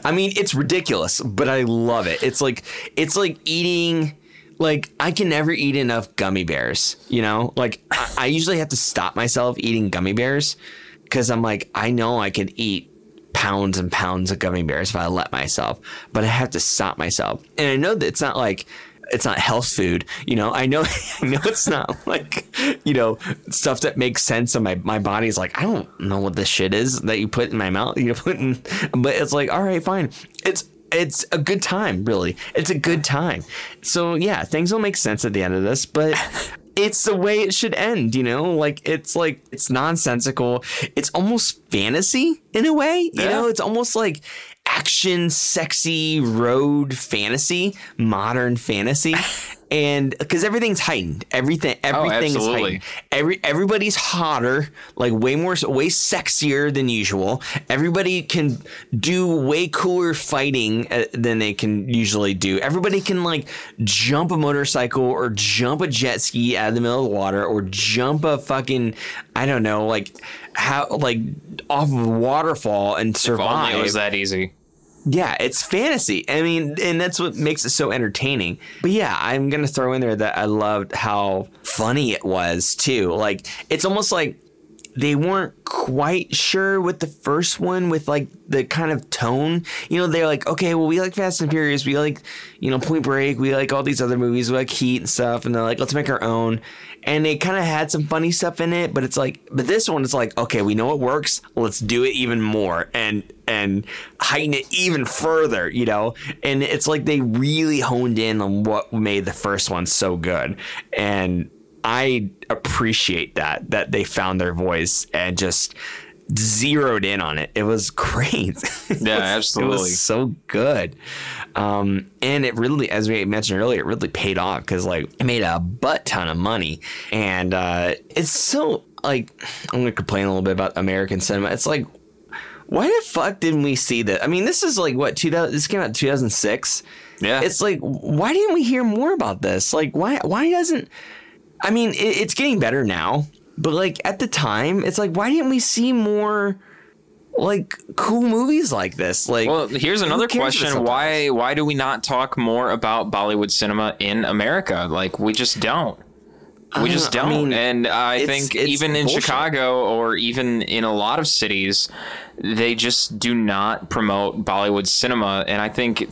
I mean, it's ridiculous, but I love it. It's like eating, like, I can never eat enough gummy bears, you know? Like, I usually have to stop myself eating gummy bears, because I'm like, I know I could eat pounds and pounds of gummy bears if I let myself, but I have to stop myself. And I know that it's not like, it's not health food, you know. I know it's not like, you know, stuff that makes sense. And my body's like, I don't know what this shit is that you put in my mouth. You put in, but it's like, all right, fine. It's a good time, really. It's a good time. So yeah, things will make sense at the end of this, but it's the way it should end, you know. Like it's nonsensical. It's almost fantasy in a way, you know. It's almost like action, sexy, road fantasy, modern fantasy. And because everything's heightened, everything is heightened. Everybody's hotter, like way sexier than usual. Everybody can do way cooler fighting than they can usually do. Everybody can like jump a motorcycle or jump a jet ski out of the middle of the water or jump a fucking, I don't know, like off of a waterfall and survive. If only it was that easy. Yeah, it's fantasy. I mean, and that's what makes it so entertaining. But yeah, I'm going to throw in there that I loved how funny it was, too. Like, it's almost like they weren't quite sure with the first one with, like, the kind of tone. You know, they're like, okay, well, we like Fast and Furious. We like, you know, Point Break. We like all these other movies. We like Heat and stuff. And they're like, let's make our own. And they kind of had some funny stuff in it, but it's like, but this one is like, okay, we know it works. Let's do it even more and heighten it even further, you know? And it's like they really honed in on what made the first one so good. And I appreciate that they found their voice and just zeroed in on it. It was great. Yeah, absolutely. It was so good. And it really, as we mentioned earlier, it really paid off because, like, it made a butt ton of money. And it's so, like, I'm going to complain a little bit about American cinema. It's like, why the fuck didn't we see that? I mean, this is like, what, this came out in 2006. Yeah. It's like, why didn't we hear more about this? Like, why doesn't, I mean, it's getting better now. But, like, at the time, it's like, why didn't we see more, like, cool movies like this? Like, well, here's another question. Why do we not talk more about Bollywood cinema in America? Like, we just don't. We just don't. I mean, and I think even in Chicago or even in a lot of cities, they just do not promote Bollywood cinema. And I think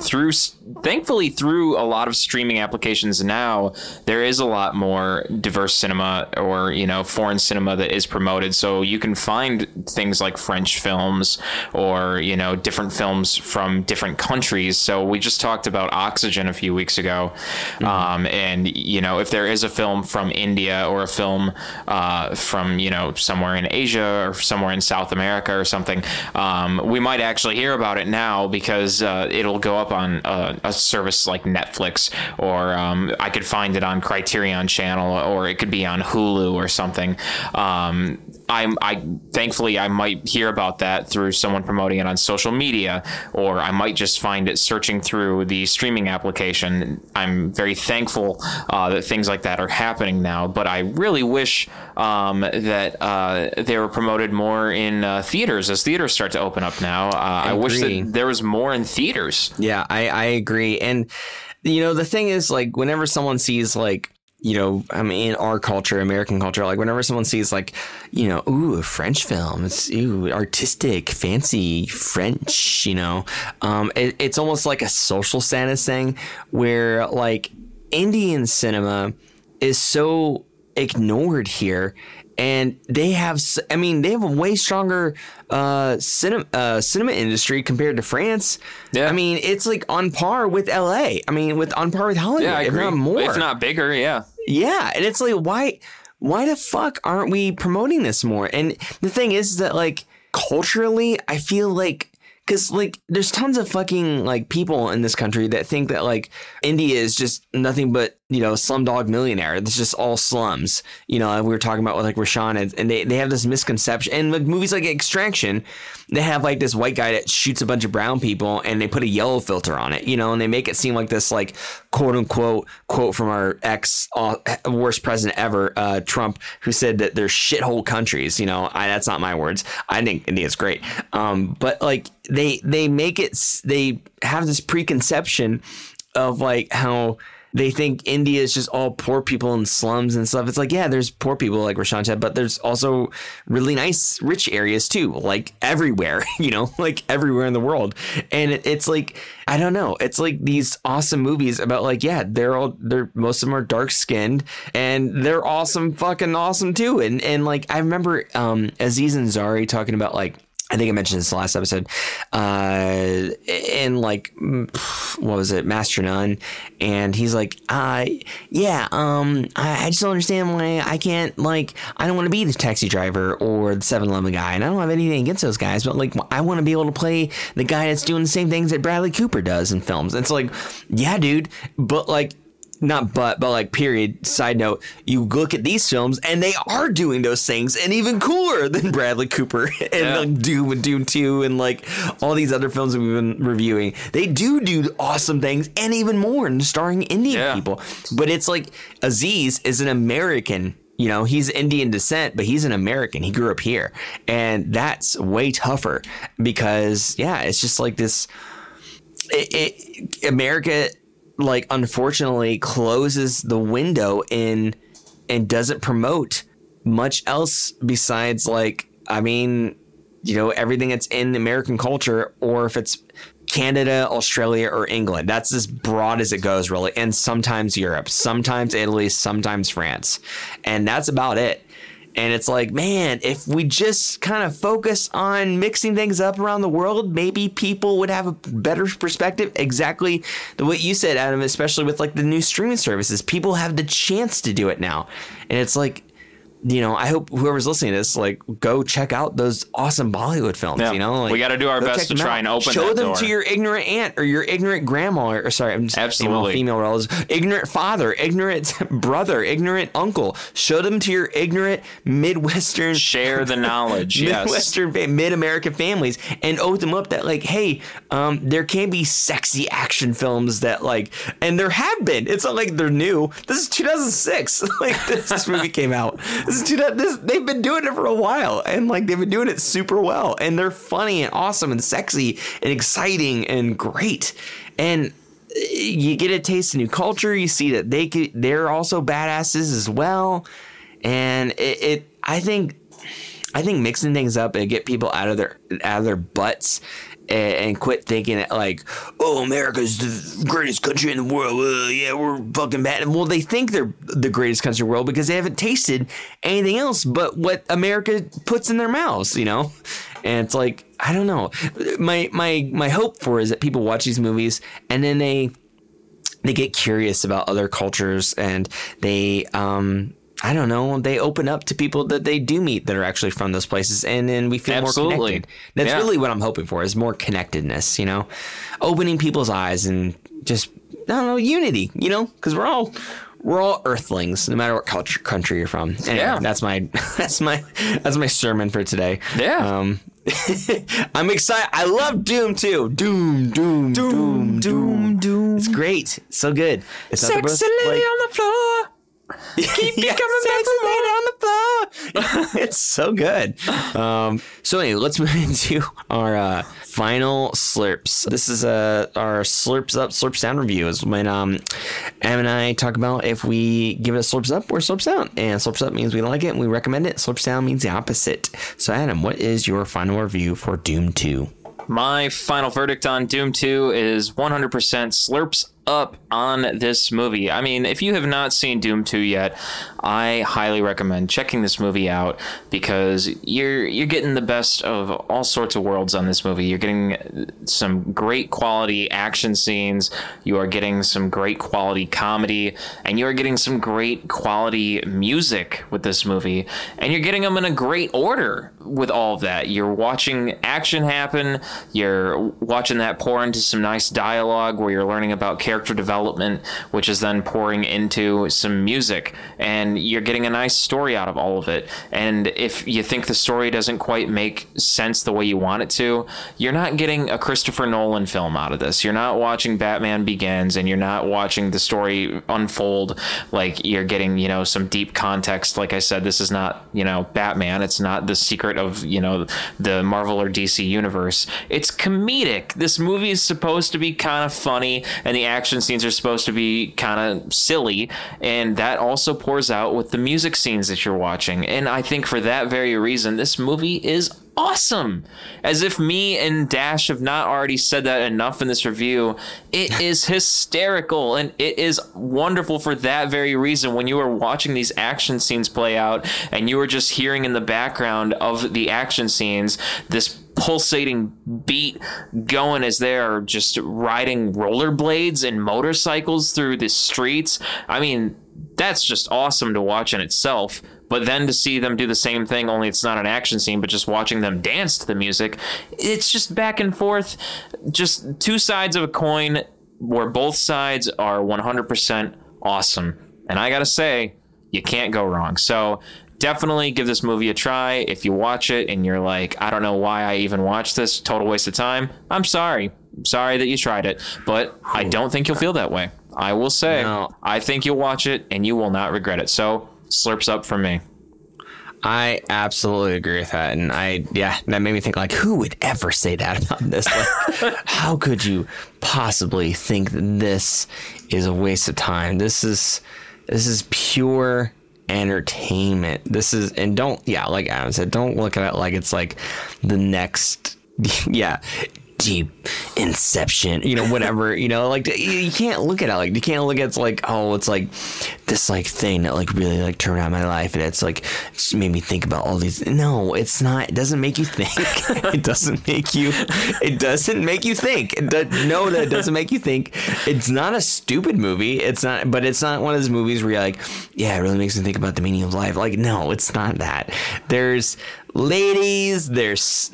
thankfully through a lot of streaming applications now, there is a lot more diverse cinema or, you know, foreign cinema that is promoted. So you can find things like French films or, you know, different films from different countries. So we just talked about Oxygen a few weeks ago. Mm-hmm. And, you know, if there is a film from India or a film from, you know, somewhere in Asia or somewhere in South America or something, we might actually hear about it now because it'll go up on a service like Netflix, or I could find it on Criterion Channel, or it could be on Hulu or something. Thankfully, I might hear about that through someone promoting it on social media, or I might just find it searching through the streaming application. I'm very thankful that things like that are happening now, but I really wish that they were promoted more in theaters as theaters start to open up now. I wish that there was more in theaters. Yeah, I agree. And, you know, the thing is, like, whenever someone sees, like, you know, I mean, in our culture, American culture, like whenever someone sees, like, you know, ooh, a French film, it's ooh, artistic, fancy French, you know, it's almost like a social status thing where, like, Indian cinema is so ignored here. And they have, I mean, they have a way stronger cinema industry compared to France. Yeah. I mean, it's like on par with L.A. I mean, on par with Hollywood. Yeah, I agree. If not more. If not bigger, yeah. Yeah. And it's like, why the fuck aren't we promoting this more? And the thing is that, like, culturally, I feel like, because, like, there's tons of fucking, like, people in this country that think that, like, India is just nothing but, you know, Slumdog Millionaire. It's just all slums. You know, we were talking about, like, Roshan, and they have this misconception. And, like, movies like Extraction, they have, like, this white guy that shoots a bunch of brown people and they put a yellow filter on it, you know, and they make it seem like this, like, quote unquote quote from our worst president ever, Trump, who said that they're shithole countries. You know, that's not my words. I think India's great. But, like, they make it, they have this preconception of, like, how they think India is just all poor people in slums and stuff. It's like, yeah, there's poor people like Roshan said, but there's also really nice rich areas too, like everywhere, you know, like everywhere in the world. And it's like, I don't know. It's like these awesome movies about, like, yeah, most of them are dark skinned and they're awesome, fucking awesome too. And like, I remember Aziz Ansari talking about, like, I think I mentioned this last episode, and, like, what was it, Master Nun, and he's like, I just don't understand why I can't, like, I don't want to be the taxi driver or the 7-Eleven guy, and I don't have anything against those guys, but, like, I want to be able to play the guy that's doing the same things that Bradley Cooper does in films. And it's like, yeah, dude, but, like, not but like period, side note, you look at these films and they are doing those things and even cooler than Bradley Cooper and like Doom and Doom 2 and like all these other films that we've been reviewing. They do awesome things and even more, and starring Indian people. But it's like Aziz is an American. You know, he's Indian descent, but he's an American. He grew up here. And that's way tougher because, yeah, it's just like this. America, like, unfortunately, closes the window in and doesn't promote much else besides, like, I mean, you know, everything that's in American culture, or if it's Canada, Australia, or England. That's as broad as it goes, really. And sometimes Europe, sometimes Italy, sometimes France. And that's about it. And it's like, man, if we just kind of focus on mixing things up around the world, maybe people would have a better perspective. Exactly what you said, Adam, especially with like the new streaming services. People have the chance to do it now. And it's like, you know, I hope whoever's listening to this, like, go check out those awesome Bollywood films. Yeah. You know, like, we got to do our best to try and open show them door. To your ignorant aunt or your ignorant grandma, or sorry, I'm just female relatives, ignorant father, ignorant brother, ignorant uncle. Show them to your ignorant Midwestern. Share the knowledge. Midwestern, mid-American families, and open them up that, like, hey, there can be sexy action films that, like, and there have been. It's not like they're new. This is 2006. Like, this movie came out. They've been doing it for a while, and like they've been doing it super well, and they're funny and awesome and sexy and exciting and great. And you get a taste of new culture. You see that they're also badasses as well. And I think mixing things up and get people out of their butts and quit thinking that, like, oh, America's the greatest country in the world. Yeah, we're fucking bad. Well, they think they're the greatest country in the world because they haven't tasted anything else but what America puts in their mouths, you know? And it's like, I don't know. My hope for is that people watch these movies and then they get curious about other cultures, and they I don't know, they open up to people that they do meet that are actually from those places, and then we feel more connected. That's really what I'm hoping for, is more connectedness, you know, opening people's eyes and just, I don't know, unity, you know, because we're all earthlings, no matter what country you're from. Anyway, that's my sermon for today. I'm excited. I love Doom too. Doom. It's great. It's so good. It's sexy lady on the floor. Keep coming back on the floor. It's so good. So anyway, let's move into our final slurps. This is our slurps up, slurps down review. Is when Am and I talk about if we give it a slurps up or slurps down. And slurps up means we like it and we recommend it. Slurps down means the opposite. So Adam, what is your final review for Doom 2? My final verdict on Doom 2 is 100% slurps up on this movie. I mean, if you have not seen Doom 2 yet, I highly recommend checking this movie out, because you're getting the best of all sorts of worlds on this movie. You're getting some great quality action scenes, you are getting some great quality comedy, and you are getting some great quality music with this movie, and you're getting them in a great order with all of that. You're watching action happen, you're watching that pour into some nice dialogue where you're learning about character development, which is then pouring into some music, and you're getting a nice story out of all of it. And if you think the story doesn't quite make sense the way you want it to, you're not getting a Christopher Nolan film out of this. You're not watching Batman Begins, and you're not watching the story unfold. Like, you're getting, you know, some deep context. Like I said, this is not, you know, Batman. It's not the secret of, you know, the Marvel or DC universe. It's comedic. This movie is supposed to be kind of funny, and the action scenes are supposed to be kind of silly, and that also pours out with the music scenes that you're watching. And I think for that very reason, this movie is awesome. As if me and Dash have not already said that enough in this review, it is hysterical, and it is wonderful for that very reason. When you are watching these action scenes play out and you are just hearing in the background of the action scenes this pulsating beat going as they are just riding rollerblades and motorcycles through the streets, I mean, that's just awesome to watch in itself. But then to see them do the same thing, only it's not an action scene, but just watching them dance to the music, it's just back and forth, just two sides of a coin where both sides are 100% awesome. And I gotta say, you can't go wrong. So definitely give this movie a try. If you watch it and you're like, I don't know why I even watched this, total waste of time, I'm sorry. I'm sorry that you tried it, but I don't think you'll feel that way. I will say, no. I think you'll watch it and you will not regret it. So slurps up from me. I absolutely agree with that. And yeah, that made me think, like, who would ever say that about this? Like, how could you possibly think that this is a waste of time? This is pure entertainment. This is, and don't, yeah, like Adam said, don't look at it like it's like the next, yeah, deep Inception, you know, whatever, you know, like you can't look at it like, you can't look at it's like, oh, it's like this like thing that like really like turned out my life and it's like it's made me think about all these. No, it's not. It doesn't make you think. It doesn't make you think. No, that doesn't make you think. It's not a stupid movie. It's not, but it's not one of those movies where you're like, yeah, it really makes me think about the meaning of life. Like, no, it's not that. There's ladies, there's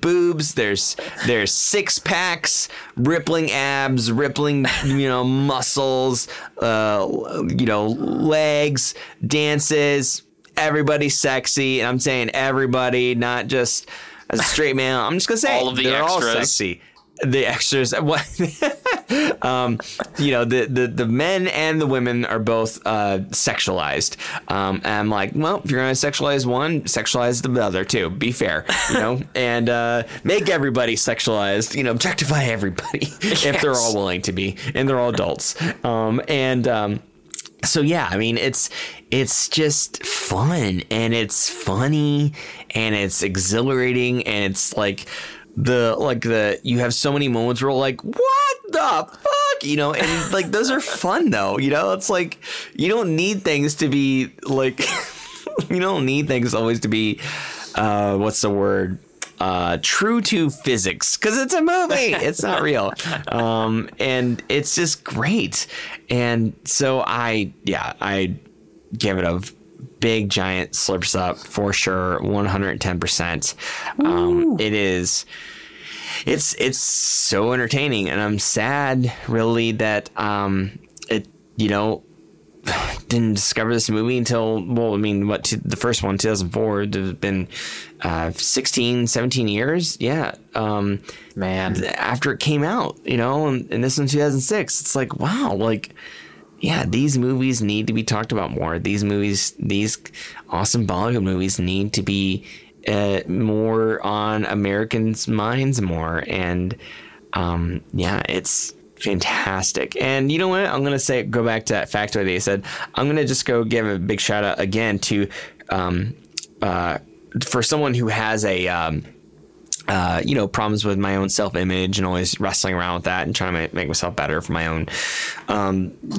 boobs, there's six packs, rippling abs, rippling, you know, muscles, you know, legs, dances, everybody's sexy. And I'm saying everybody, not just as a straight male. I'm just gonna say all of the extras. All sexy. The extras, what? You know, the men and the women are both sexualized. And I'm like, well, if you're gonna sexualize one, sexualize the other too. Be fair, you know, and make everybody sexualized. You know, objectify everybody if they're all willing to be, and they're all adults. So yeah, I mean, it's just fun, and it's funny, and it's exhilarating, and it's like. You have so many moments where we're like, what the fuck, you know, and like those are fun though, you know. It's like you don't need things to be like you don't need things always to be what's the word, true to physics, because it's a movie, it's not real, and it's just great. And so I give it a big giant slurps up for sure. 110%. It's so entertaining, and I'm sad really that it, you know, didn't discover this movie until, well, I mean, what, the first one, 2004, it's been 16, 17 years. Yeah. Man, after it came out, you know, and this one, 2006, it's like, wow, like, yeah, these movies need to be talked about more. These movies, these awesome Bollywood movies need to be more on Americans' minds more. And yeah, it's fantastic. And you know what? I'm going to say, go back to that factoid that you said. I'm going to just go give a big shout out again to for someone who has a you know, problems with my own self-image and always wrestling around with that and trying to make myself better for my own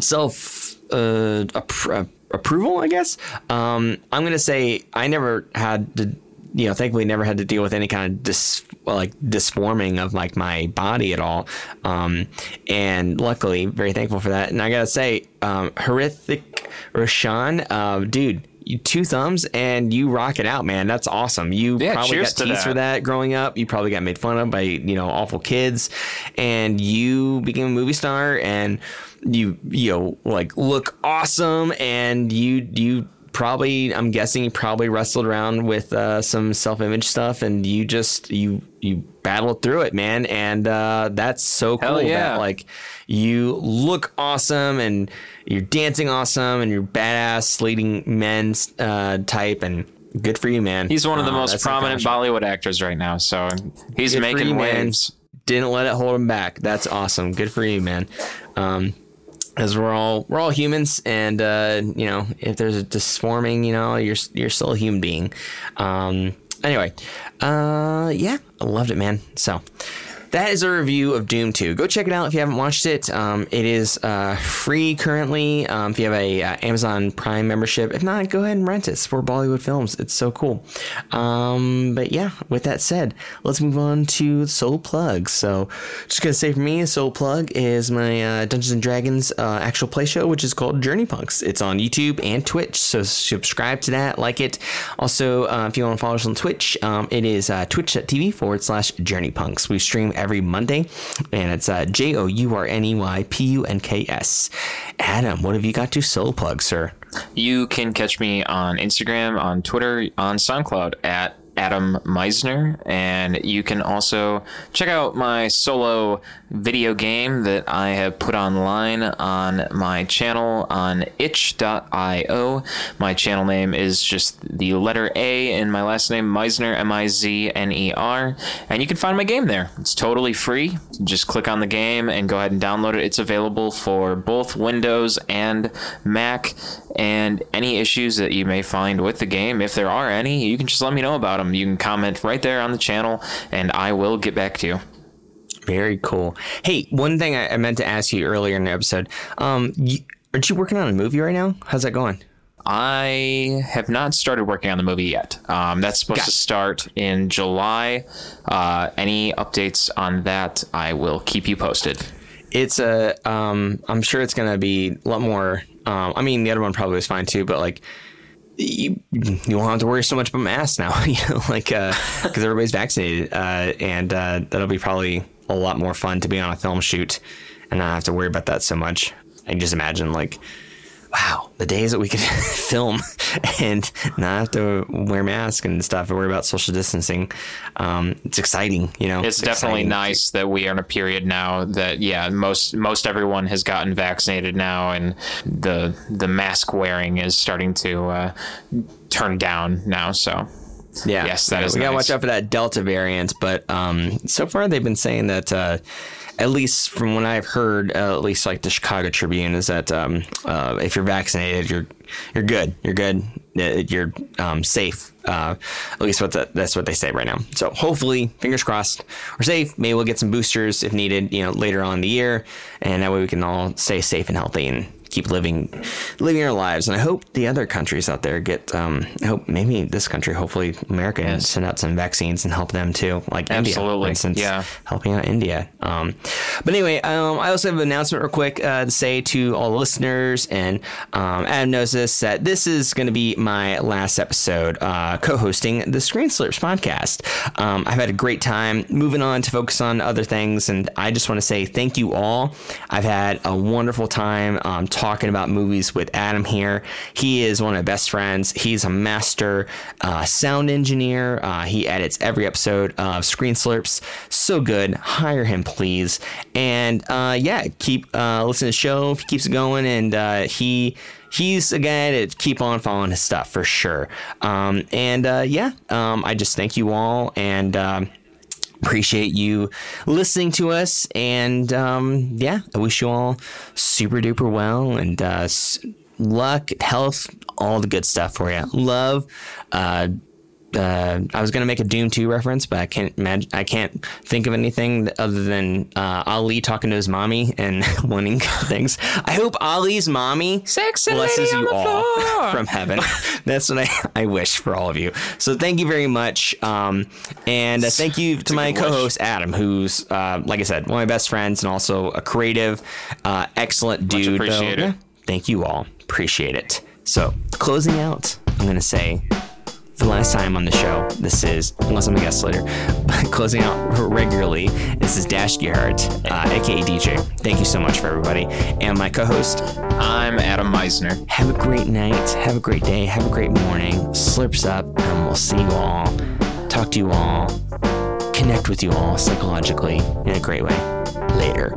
self approval, I guess. I'm going to say I never had to, you know, thankfully never had to deal with any kind of disforming of like my body at all. And luckily, very thankful for that. And I got to say, Hrithik Roshan, dude. You two thumbs and you rock it out, man. That's awesome. You probably got teased for that growing up. You probably got made fun of by, you know, awful kids, and you became a movie star, and you know, like, look awesome, and you probably, I'm guessing, you probably wrestled around with some self-image stuff, and you just you battled through it, man. And that's so cool. Yeah. That, like, you look awesome, and you're dancing awesome, and you're badass leading men's type, and good for you, man. He's one of the most prominent Bollywood actors right now, so he's good, making you, waves, man. Didn't let it hold him back. That's awesome. Good for you, man. Because we're all humans, and you know, if there's a disforming, you know, you're still a human being. Anyway, yeah, I loved it, man. So that is a review of Dhoom 2. Go check it out if you haven't watched it. It is free currently. If you have a Amazon Prime membership, if not, go ahead and rent it. Support Bollywood films. It's so cool. But yeah, with that said, let's move on to Soul Plug. So just gonna say for me, Soul Plug is my Dungeons and Dragons actual play show, which is called Journey Punks. It's on YouTube and Twitch. So subscribe to that, like it. Also, if you want to follow us on Twitch, it is twitch.tv/JourneyPunks. We stream every every Monday, and it's JOURNEYPUNKS. Adam, what have you got to soul plug, sir? You can catch me on Instagram, on Twitter, on SoundCloud at Adam Meisner, and you can also check out my solo video game that I have put online on my channel on itch.io. My channel name is just the letter A in my last name, Meisner, M-I-Z-N-E-R, and you can find my game there. It's totally free. Just click on the game and go ahead and download it. It's available for both Windows and Mac, and any issues that you may find with the game, if there are any, you can just let me know about them. You can comment right there on the channel, and I will get back to you. Very cool. Hey, one thing I meant to ask you earlier in the episode. Aren't you working on a movie right now? How's that going? I have not started working on the movie yet. That's supposed to start in July. Any updates on that, I will keep you posted. It's a, I'm sure it's going to be a lot more. I mean, the other one probably was fine too, but like, you won't have to worry so much about masks now, you know, like, because everybody's vaccinated, and that'll be probably a lot more fun to be on a film shoot and not have to worry about that so much. I can just imagine, like, wow, the days that we could film and not have to wear masks and stuff and worry about social distancing. It's exciting, you know. It's definitely nice that we are in a period now that, yeah, most everyone has gotten vaccinated now, and the mask wearing is starting to turn down now. So, yeah, yes, that is nice. We gotta watch out for that Delta variant, but so far they've been saying that. At least from what I've heard, at least like the Chicago Tribune, is that if you're vaccinated, you're good. You're good. You're safe. At least that's what they say right now. So hopefully, fingers crossed, we're safe. Maybe we'll get some boosters if needed, you know, later on in the year. And that way we can all stay safe and healthy and keep living our lives. And I hope the other countries out there get, I hope maybe this country, hopefully America, can send out some vaccines and help them too, like India, for instance, helping out India. But anyway, I also have an announcement real quick to say to all the listeners, and Adam knows this, that this is going to be my last episode co-hosting the Screen Slurps podcast. I've had a great time moving on to focus on other things, and I just want to say thank you all. I've had a wonderful time talking about movies with Adam here. He is one of my best friends. He's a master sound engineer. He edits every episode of Screen Slurps. So good. Hire him, please. And yeah, keep listening to the show. He keeps it going, and he's a guy to keep on following his stuff for sure. I just thank you all, and appreciate you listening to us, and I wish you all super duper well, and luck, health, all the good stuff for you. Love. I was gonna make a Doom 2 reference, but I can't think of anything other than Ali talking to his mommy and winning things. I hope Ali's mommy blesses you all from heaven. That's what I wish for all of you. So thank you very much, and thank you to my co-host Adam, who's like I said, one of my best friends, and also a creative, excellent dude. Much appreciated. Yeah, thank you all. Appreciate it. So closing out, I'm gonna say, for the last time on the show, this is, unless I'm a guest later, but closing out regularly, this is Dash Geard, aka DJ. Thank you so much for everybody. And my co-host, I'm Adam Meisner. Have a great night, have a great day, have a great morning. Slurps up, and we'll see you all, talk to you all, connect with you all psychologically in a great way. Later.